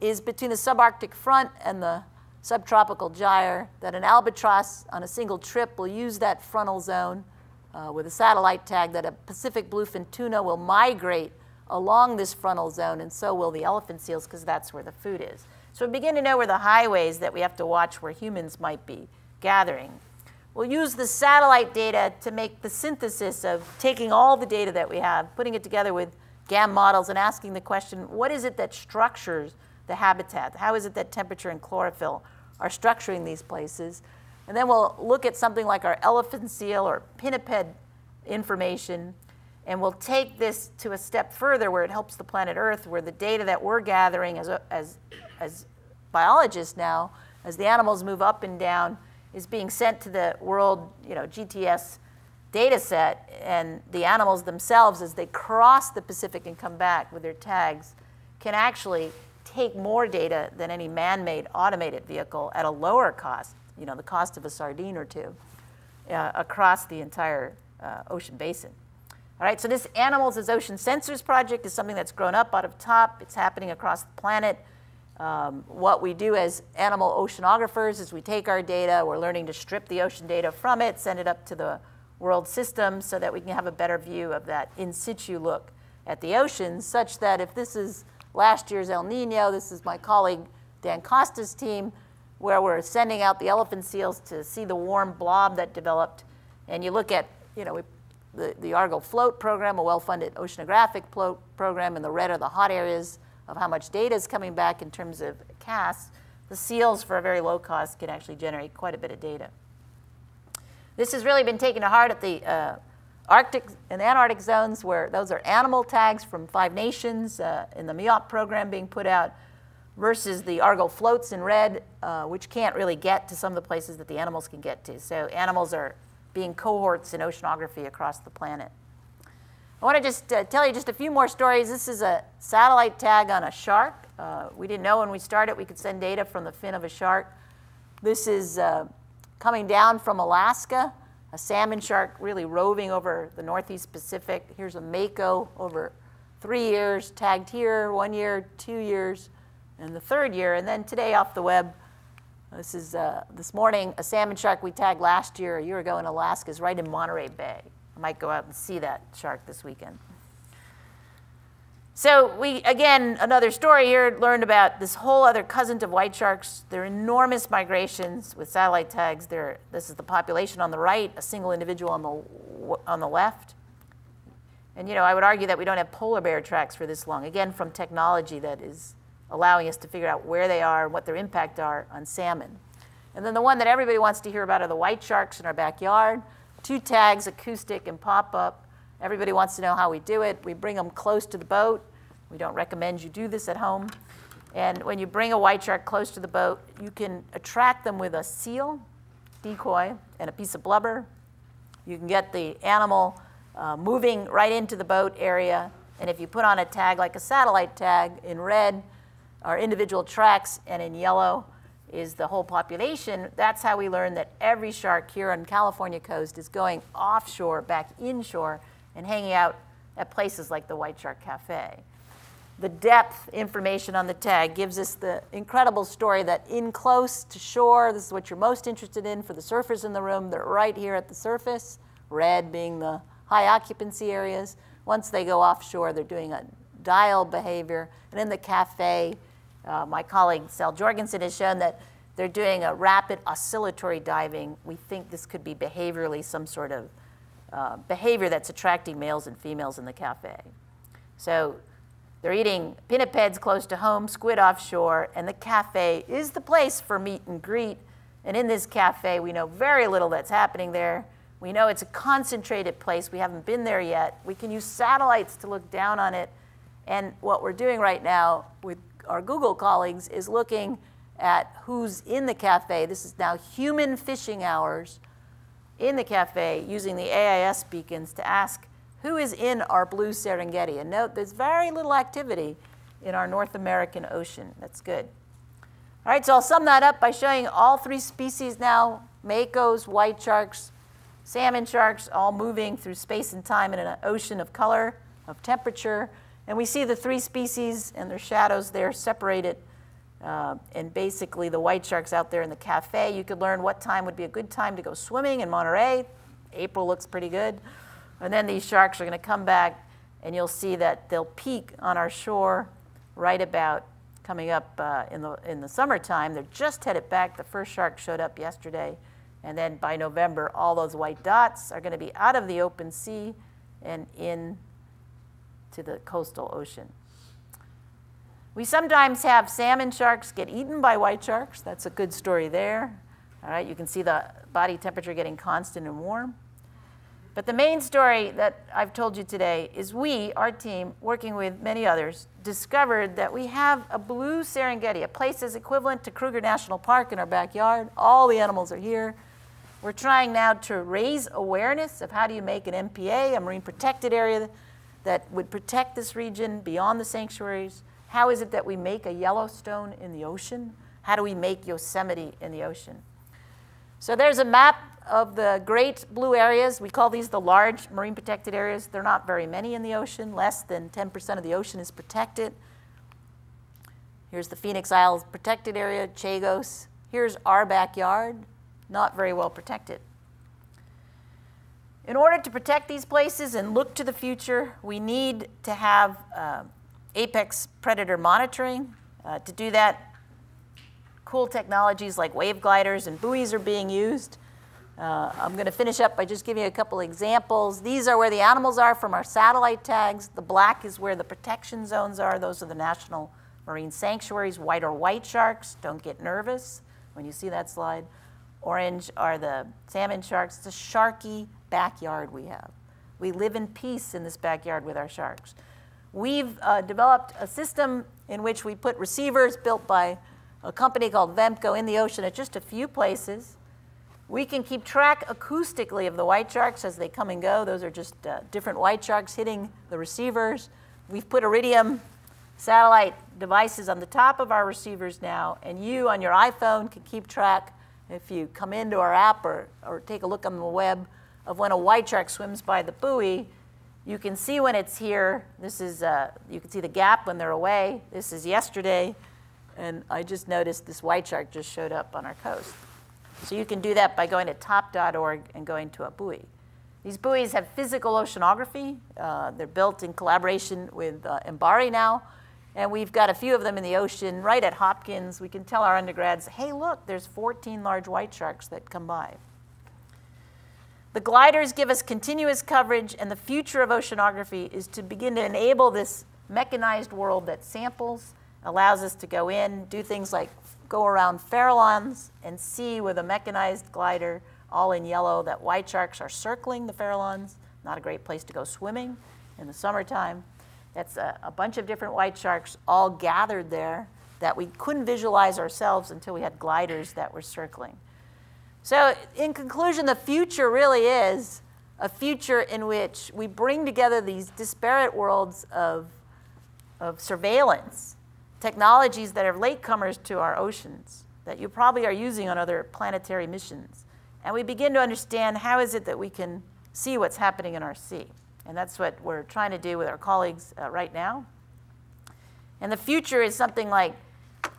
is between the subarctic front and the subtropical gyre, that an albatross on a single trip will use that frontal zone with a satellite tag, that a Pacific bluefin tuna will migrate along this frontal zone, and so will the elephant seals, because that's where the food is. So we begin to know where the highways that we have to watch where humans might be gathering. We'll use the satellite data to make the synthesis of taking all the data that we have, putting it together with GAM models, and asking the question, what is it that structures the habitat? How is it that temperature and chlorophyll are structuring these places? And then we'll look at something like our elephant seal or pinniped information, and we'll take this to a step further where it helps the planet Earth, where the data that we're gathering as biologists now, as the animals move up and down, is being sent to the world GTS data set, and the animals themselves, as they cross the Pacific and come back with their tags, can actually take more data than any man-made automated vehicle at a lower cost, the cost of a sardine or two, across the entire ocean basin. All right, so this Animals as Ocean Sensors project is something that's grown up out of TOP. It's happening across the planet. What we do as animal oceanographers is we take our data, we're learning to strip the ocean data from it, send it up to the world system so that we can have a better view of that in situ look at the ocean, such that if this is last year's El Nino, this is my colleague Dan Costa's team, where we're sending out the elephant seals to see the warm blob that developed. And you look at, the Argo float program, a well-funded oceanographic float program, and the red are the hot areas of how much data is coming back in terms of casts. The seals, for a very low cost, can actually generate quite a bit of data. This has really been taken to heart at the Arctic and Antarctic zones, where those are animal tags from 5 nations in the MEOP program being put out, versus the Argo floats in red, which can't really get to some of the places that the animals can get to. So animals are being cohorts in oceanography across the planet. I want to just tell you just a few more stories. This is a satellite tag on a shark. We didn't know when we started we could send data from the fin of a shark. This is coming down from Alaska, a salmon shark really roving over the northeast Pacific. Here's a mako over 3 years, tagged here, 1 year, 2 years, and the 3rd year. And then today off the web, this is this morning, a salmon shark we tagged last year, a year ago in Alaska, is right in Monterey Bay. I might go out and see that shark this weekend. So we, again, another story here, learned about this whole other cousin of white sharks. They're enormous migrations with satellite tags. This is the population on the right, a single individual on the left. And I would argue that we don't have polar bear tracks for this long, again, from technology that is allowing us to figure out where they are and what their impact are on salmon. And then the one that everybody wants to hear about are the white sharks in our backyard. 2 tags, acoustic and pop-up. Everybody wants to know how we do it. We bring them close to the boat. We don't recommend you do this at home. And when you bring a white shark close to the boat, you can attract them with a seal decoy and a piece of blubber. You can get the animal moving right into the boat area. And if you put on a tag like a satellite tag in red, are individual tracks, and in yellow is the whole population, that's how we learn that every shark here on California coast is going offshore, back inshore, and hanging out at places like the White Shark Cafe. The depth information on the tag gives us the incredible story that in close to shore, this is what you're most interested in for the surfers in the room, they're right here at the surface, red being the high occupancy areas. Once they go offshore, they're doing a dial behavior. And in the cafe, my colleague Sal Jorgensen has shown that they're doing a rapid oscillatory diving. We think this could be behaviorally some sort of behavior that's attracting males and females in the cafe. So they're eating pinnipeds close to home, squid offshore, and the cafe is the place for meet and greet. And in this cafe, we know very little that's happening there. We know it's a concentrated place. We haven't been there yet. We can use satellites to look down on it. And what we're doing right now with our Google colleagues is looking at who's in the cafe. This is now human fishing hours in the cafe using the AIS beacons to ask who is in our blue Serengeti. And note, there's very little activity in our North American ocean. That's good. All right, so I'll sum that up by showing all three species now, makos, white sharks, salmon sharks, all moving through space and time in an ocean of color, of temperature. And we see the three species and their shadows there separated. And basically, the white sharks out there in the cafe. You could learn what time would be a good time to go swimming in Monterey. April looks pretty good. And then these sharks are going to come back, and you'll see that they'll peak on our shore right about coming up in the summertime. They're just headed back. The first shark showed up yesterday. And then by November, all those white dots are going to be out of the open sea and in to the coastal ocean. We sometimes have salmon sharks get eaten by white sharks. That's a good story there. All right, you can see the body temperature getting constant and warm. But the main story that I've told you today is we, our team, working with many others, discovered that we have a blue Serengeti, a place that's equivalent to Kruger National Park in our backyard. All the animals are here. We're trying now to raise awareness of how do you make an MPA, a marine protected area that would protect this region beyond the sanctuaries. How is it that we make a Yellowstone in the ocean? How do we make Yosemite in the ocean? So there's a map of the great blue areas. We call these the large marine protected areas. They're not very many in the ocean. Less than 10% of the ocean is protected. Here's the Phoenix Isles protected area, Chagos. Here's our backyard, not very well protected. In order to protect these places and look to the future, we need to have apex predator monitoring. To do that, cool technologies like wave gliders and buoys are being used. I'm going to finish up by just giving you a couple examples. These are where the animals are from our satellite tags. The black is where the protection zones are. Those are the national marine sanctuaries. White are white sharks. Don't get nervous when you see that slide. Orange are the salmon sharks. It's a sharky backyard we have. We live in peace in this backyard with our sharks. We've developed a system in which we put receivers built by a company called Vemco in the ocean at just a few places. We can keep track acoustically of the white sharks as they come and go. Those are just different white sharks hitting the receivers. We've put Iridium satellite devices on the top of our receivers now, and you on your iPhone can keep track, if you come into our app or take a look on the web, of when a white shark swims by the buoy. You can see when it's here. This is, you can see the gap when they're away. This is yesterday, and I just noticed this white shark just showed up on our coast. So you can do that by going to top.org and going to a buoy. These buoys have physical oceanography. They're built in collaboration with Embari now. And we've got a few of them in the ocean right at Hopkins. We can tell our undergrads, hey, look, there's 14 large white sharks that come by. The gliders give us continuous coverage, and the future of oceanography is to begin to enable this mechanized world that samples, allows us to go in, do things like go around Farallons and see with a mechanized glider, all in yellow, that white sharks are circling the Farallons. Not a great place to go swimming in the summertime. That's a bunch of different white sharks all gathered there that we couldn't visualize ourselves until we had gliders that were circling. So in conclusion, the future really is a future in which we bring together these disparate worlds of surveillance, technologies that are latecomers to our oceans, that you probably are using on other planetary missions. And we begin to understand how is it that we can see what's happening in our sea. And that's what we're trying to do with our colleagues right now. And the future is something like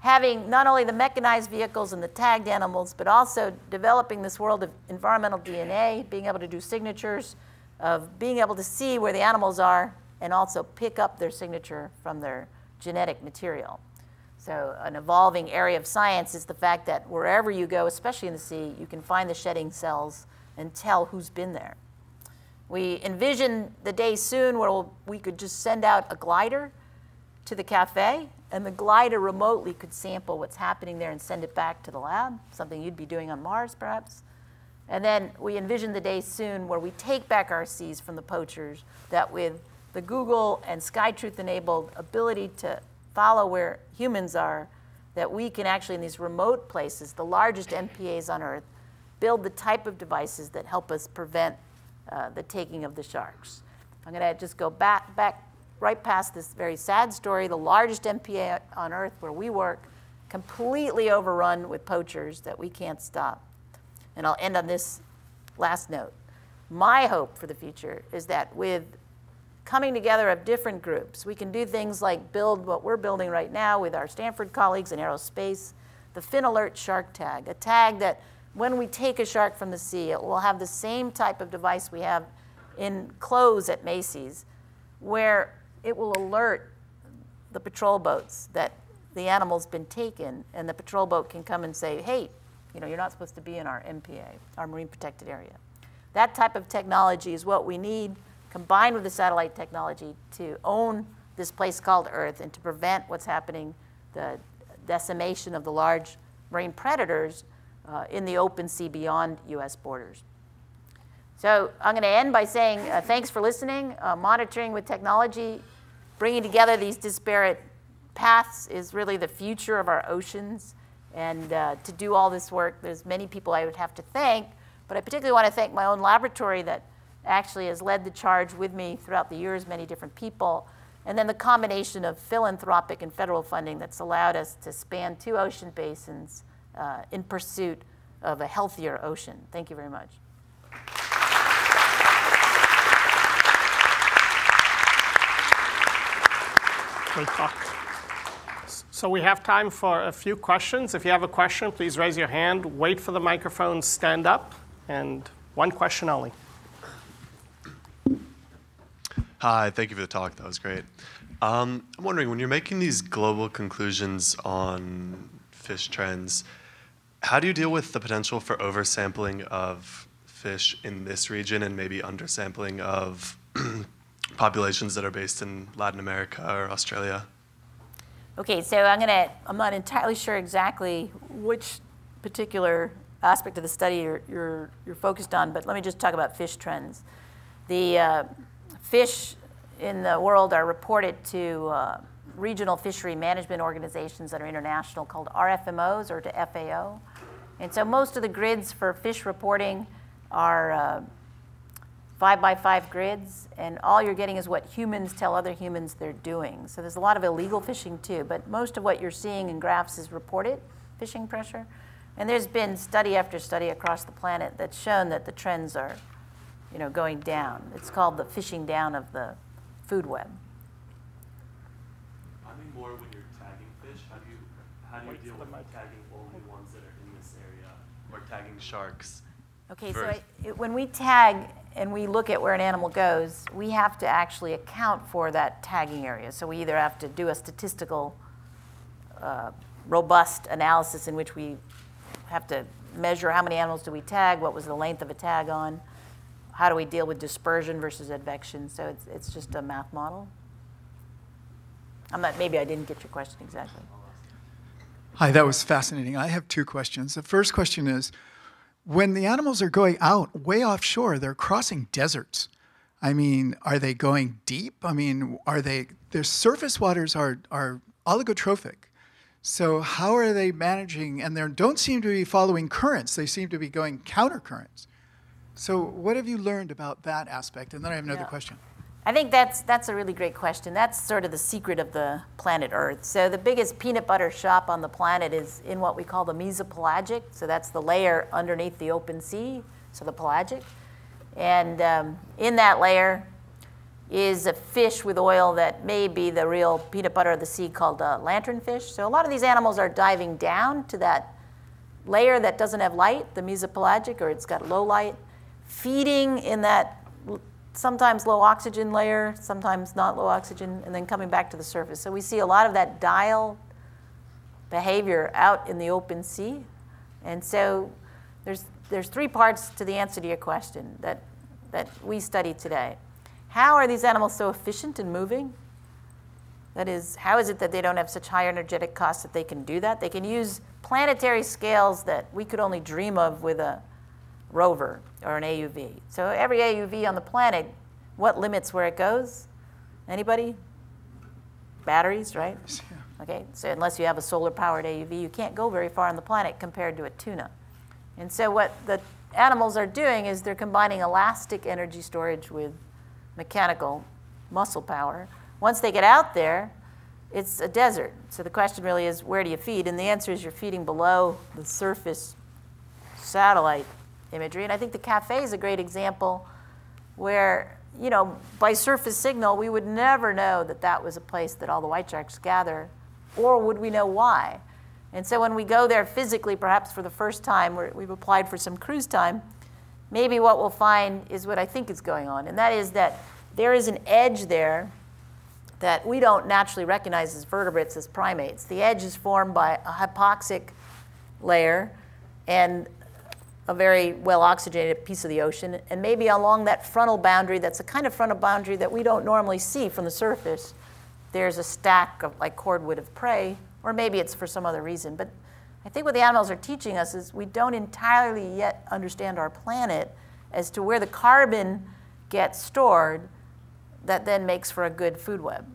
having not only the mechanized vehicles and the tagged animals, but also developing this world of environmental DNA, being able to do signatures, of being able to see where the animals are and also pick up their signature from their genetic material. So an evolving area of science is the fact that wherever you go, especially in the sea, you can find the shedding cells and tell who's been there. We envision the day soon where we could just send out a glider to the cafe, and the glider remotely could sample what's happening there and send it back to the lab, something you'd be doing on Mars, perhaps. And then we envision the day soon where we take back our seas from the poachers, that with the Google and SkyTruth-enabled ability to follow where humans are, that we can actually, in these remote places, the largest MPAs on Earth, build the type of devices that help us prevent the taking of the sharks. I'm going to just go back right past this very sad story. The largest MPA on Earth where we work, completely overrun with poachers that we can't stop. And I'll end on this last note. My hope for the future is that with coming together of different groups, we can do things like build what we're building right now with our Stanford colleagues in aerospace, the Fin Alert Shark Tag, a tag that when we take a shark from the sea, it will have the same type of device we have in clothes at Macy's, where it will alert the patrol boats that the animal's been taken, and the patrol boat can come and say, hey, you know, you're not supposed to be in our MPA, our marine protected area. That type of technology is what we need, combined with the satellite technology, to own this place called Earth and to prevent what's happening, the decimation of the large marine predators in the open sea beyond US borders. So I'm going to end by saying thanks for listening. Monitoring with technology, bringing together these disparate paths is really the future of our oceans. And to do all this work, there's many people I would have to thank, but I particularly want to thank my own laboratory that actually has led the charge with me throughout the years, many different people, and then the combination of philanthropic and federal funding that's allowed us to span two ocean basins in pursuit of a healthier ocean. Thank you very much. Great talk. So we have time for a few questions. If you have a question, please raise your hand, wait for the microphone, stand up, and one question only. Hi, thank you for the talk. That was great. I'm wondering, when you're making these global conclusions on fish trends, how do you deal with the potential for oversampling of fish in this region and maybe undersampling of populations that are based in Latin America or Australia? Okay, so I'm not entirely sure exactly which particular aspect of the study you're focused on, but let me just talk about fish trends. The fish in the world are reported to regional fishery management organizations that are international called RFMOs or to FAO. And so most of the grids for fish reporting are 5x5 grids, and all you're getting is what humans tell other humans they're doing. So there's a lot of illegal fishing too, but most of what you're seeing in graphs is reported fishing pressure. And there's been study after study across the planet that's shown that the trends are, you know, going down. It's called the fishing down of the food web. I mean, more when you're tagging fish, how do you deal with tagging only ones that are in this area or tagging sharks? Okay, first. So when we tag and we look at where an animal goes, we have to actually account for that tagging area. So we either have to do a statistical, robust analysis in which we have to measure how many animals do we tag, what was the length of a tag on, how do we deal with dispersion versus advection. So it's just a math model. Maybe I didn't get your question exactly. Hi, that was fascinating. I have two questions. The first question is, when the animals are going out way offshore, they're crossing deserts. I mean, are they going deep? I mean, their surface waters are oligotrophic. So how are they managing? And they don't seem to be following currents. They seem to be going counter currents. So what have you learned about that aspect? And then I have another question. I think that's a really great question. That's sort of the secret of the planet Earth. So the biggest peanut butter shop on the planet is in what we call the mesopelagic. So that's the layer underneath the open sea, so the pelagic. And in that layer is a fish with oil that may be the real peanut butter of the sea called lanternfish. So a lot of these animals are diving down to that layer that doesn't have light, the mesopelagic, or it's got low light, feeding in that sometimes low oxygen layer, sometimes not low oxygen, and then coming back to the surface. So we see a lot of that dial behavior out in the open sea. And so there's three parts to the answer to your question that we study today. How are these animals so efficient in moving? That is, how is it that they don't have such high energetic costs that they can do that? They can use planetary scales that we could only dream of with a rover or an AUV. So every AUV on the planet, what limits where it goes? Anybody? Batteries, right? Yeah. Okay, so unless you have a solar-powered AUV, you can't go very far on the planet compared to a tuna. And so what the animals are doing is they're combining elastic energy storage with mechanical muscle power. Once they get out there, it's a desert. So the question really is, where do you feed? And the answer is you're feeding below the surface satellite imagery. And I think the cafe is a great example where, you know, by surface signal, we would never know that that was a place that all the white sharks gather, or would we know why? And so when we go there physically, perhaps for the first time, we've applied for some cruise time, maybe what we'll find is what I think is going on. And that is that there is an edge there that we don't naturally recognize as vertebrates, as primates. The edge is formed by a hypoxic layer and a very well-oxygenated piece of the ocean, and maybe along that frontal boundary, that's a kind of frontal boundary that we don't normally see from the surface, there's a stack of like cordwood of prey, or maybe it's for some other reason. But I think what the animals are teaching us is we don't entirely yet understand our planet as to where the carbon gets stored that then makes for a good food web.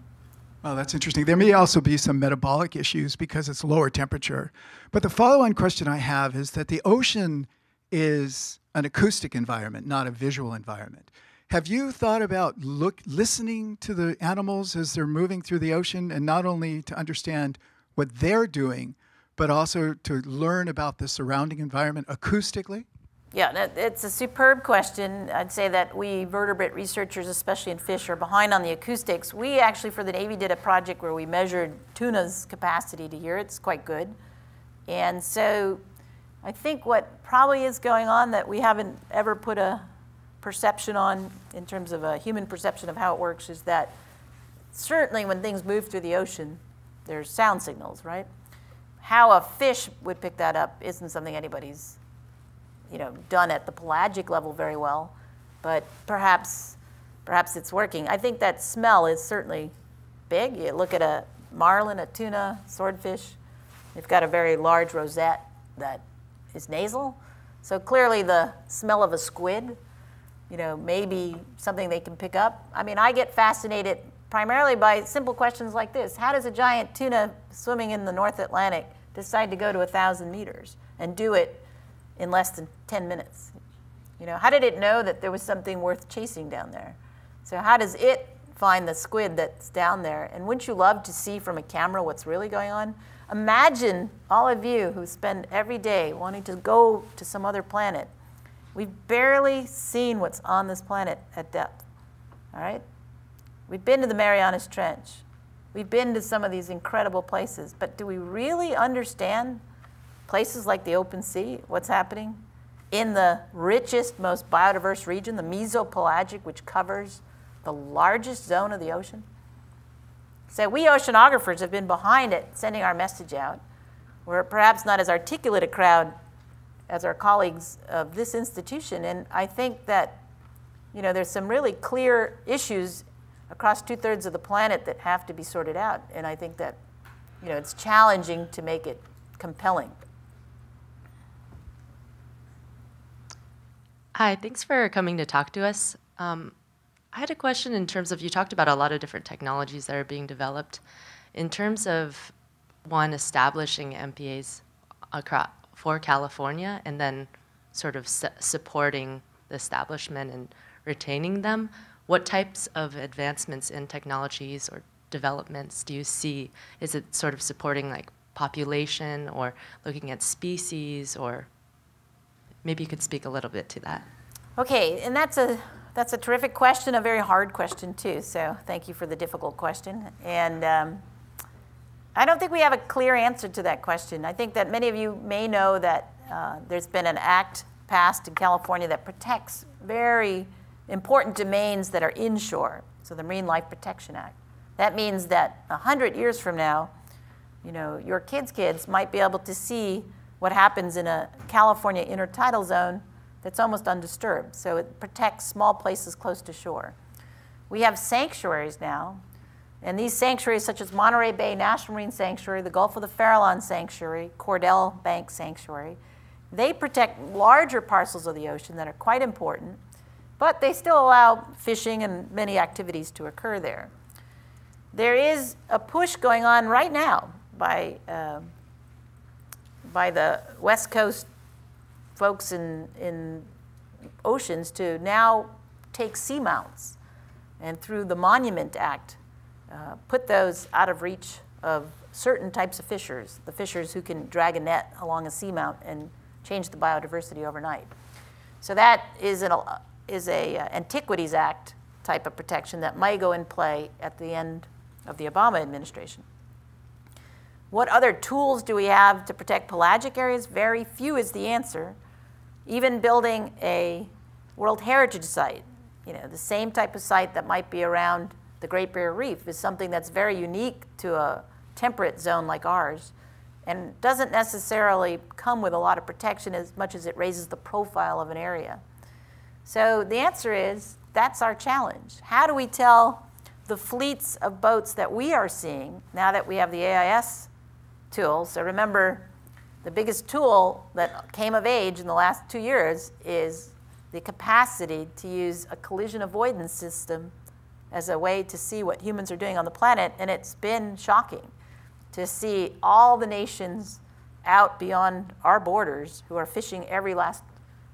Well, that's interesting. There may also be some metabolic issues because it's lower temperature. But the follow-on question I have is that the ocean is an acoustic environment, not a visual environment. Have you thought about listening to the animals as they're moving through the ocean, and not only to understand what they're doing, but also to learn about the surrounding environment acoustically? Yeah, it's a superb question. I'd say that we vertebrate researchers, especially in fish, are behind on the acoustics. We actually, for the Navy, did a project where we measured tuna's capacity to hear. It's quite good. And so I think what probably is going on that we haven't ever put a perception on in terms of a human perception of how it works is that certainly when things move through the ocean, there's sound signals, right? How a fish would pick that up isn't something anybody's, you know, done at the pelagic level very well, but perhaps it's working. I think that smell is certainly big. You look at a marlin, a tuna, swordfish, they've got a very large rosette that is nasal. So clearly the smell of a squid, you know, maybe something they can pick up. I mean, I get fascinated primarily by simple questions like this. How does a giant tuna swimming in the North Atlantic decide to go to 1,000 meters and do it in less than 10 minutes? You know, how did it know that there was something worth chasing down there? So how does it find the squid that's down there? And wouldn't you love to see from a camera what's really going on? Imagine all of you who spend every day wanting to go to some other planet. We've barely seen what's on this planet at depth, all right? We've been to the Marianas Trench. We've been to some of these incredible places, but do we really understand places like the open sea, what's happening in the richest, most biodiverse region, the mesopelagic, which covers the largest zone of the ocean? So we oceanographers have been behind it, sending our message out. We're perhaps not as articulate a crowd as our colleagues of this institution. And I think that, you know, there's some really clear issues across 2/3 of the planet that have to be sorted out. And I think that, you know, it's challenging to make it compelling. Hi, thanks for coming to talk to us. I had a question in terms of, you talked about a lot of different technologies that are being developed. In terms of, one, establishing MPAs for California and then sort of supporting the establishment and retaining them, What types of advancements in technologies or developments do you see? Is it sort of supporting like population or looking at species, or maybe you could speak a little bit to that? Okay, and that's a terrific question, a very hard question too, so thank you for the difficult question. And I don't think we have a clear answer to that question. I think that many of you may know that there's been an act passed in California that protects very important domains that are inshore, so the Marine Life Protection Act. That means that 100 years from now, you know, your kids' kids might be able to see what happens in a California intertidal zone that's almost undisturbed. So it protects small places close to shore. We have sanctuaries now, and these sanctuaries such as Monterey Bay National Marine Sanctuary, the Gulf of the Farallons Sanctuary, Cordell Bank Sanctuary, they protect larger parcels of the ocean that are quite important, but they still allow fishing and many activities to occur there. There is a push going on right now by the West Coast folks in oceans to now take seamounts, and through the Monument Act, put those out of reach of certain types of fishers, the fishers who can drag a net along a seamount and change the biodiversity overnight. So that is a Antiquities Act type of protection that might go in play at the end of the Obama administration. What other tools do we have to protect pelagic areas? Very few is the answer. Even building a World Heritage Site, you know, the same type of site that might be around the Great Barrier Reef is something that's very unique to a temperate zone like ours and doesn't necessarily come with a lot of protection as much as it raises the profile of an area. So the answer is, that's our challenge. How do we tell the fleets of boats that we are seeing now that we have the AIS tool? So remember, the biggest tool that came of age in the last 2 years is the capacity to use a collision avoidance system as a way to see what humans are doing on the planet. And it's been shocking to see all the nations out beyond our borders who are fishing every last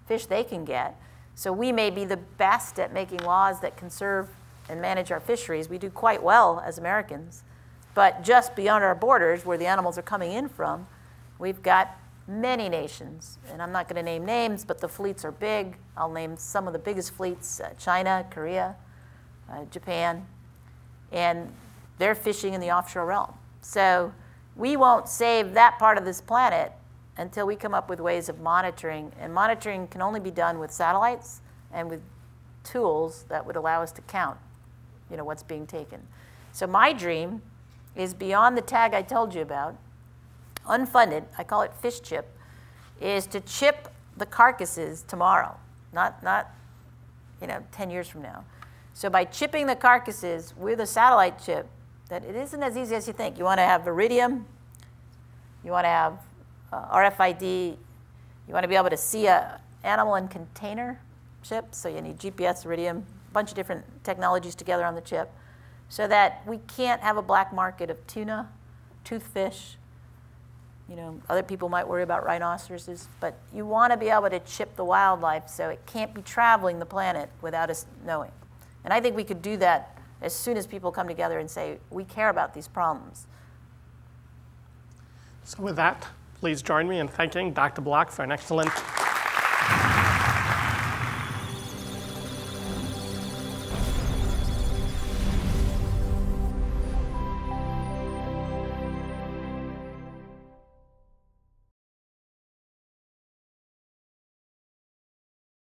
fish they can get. So we may be the best at making laws that conserve and manage our fisheries. We do quite well as Americans. But just beyond our borders, where the animals are coming in from, we've got many nations. And I'm not going to name names, but the fleets are big. I'll name some of the biggest fleets, China, Korea, Japan. And they're fishing in the offshore realm. So we won't save that part of this planet until we come up with ways of monitoring. And monitoring can only be done with satellites and with tools that would allow us to count, you know, what's being taken. So my dream is beyond the tag I told you about, unfunded, I call it fish chip, is to chip the carcasses tomorrow, not you know, 10 years from now. So by chipping the carcasses with a satellite chip, that it isn't as easy as you think. You want to have Iridium, you want to have RFID, you want to be able to see an animal in container chip, so you need GPS, Iridium, a bunch of different technologies together on the chip, so that we can't have a black market of tuna, toothfish. You know, other people might worry about rhinoceroses, but you want to be able to chip the wildlife so it can't be traveling the planet without us knowing. And I think we could do that as soon as people come together and say, we care about these problems. So with that, please join me in thanking Dr. Block for an excellent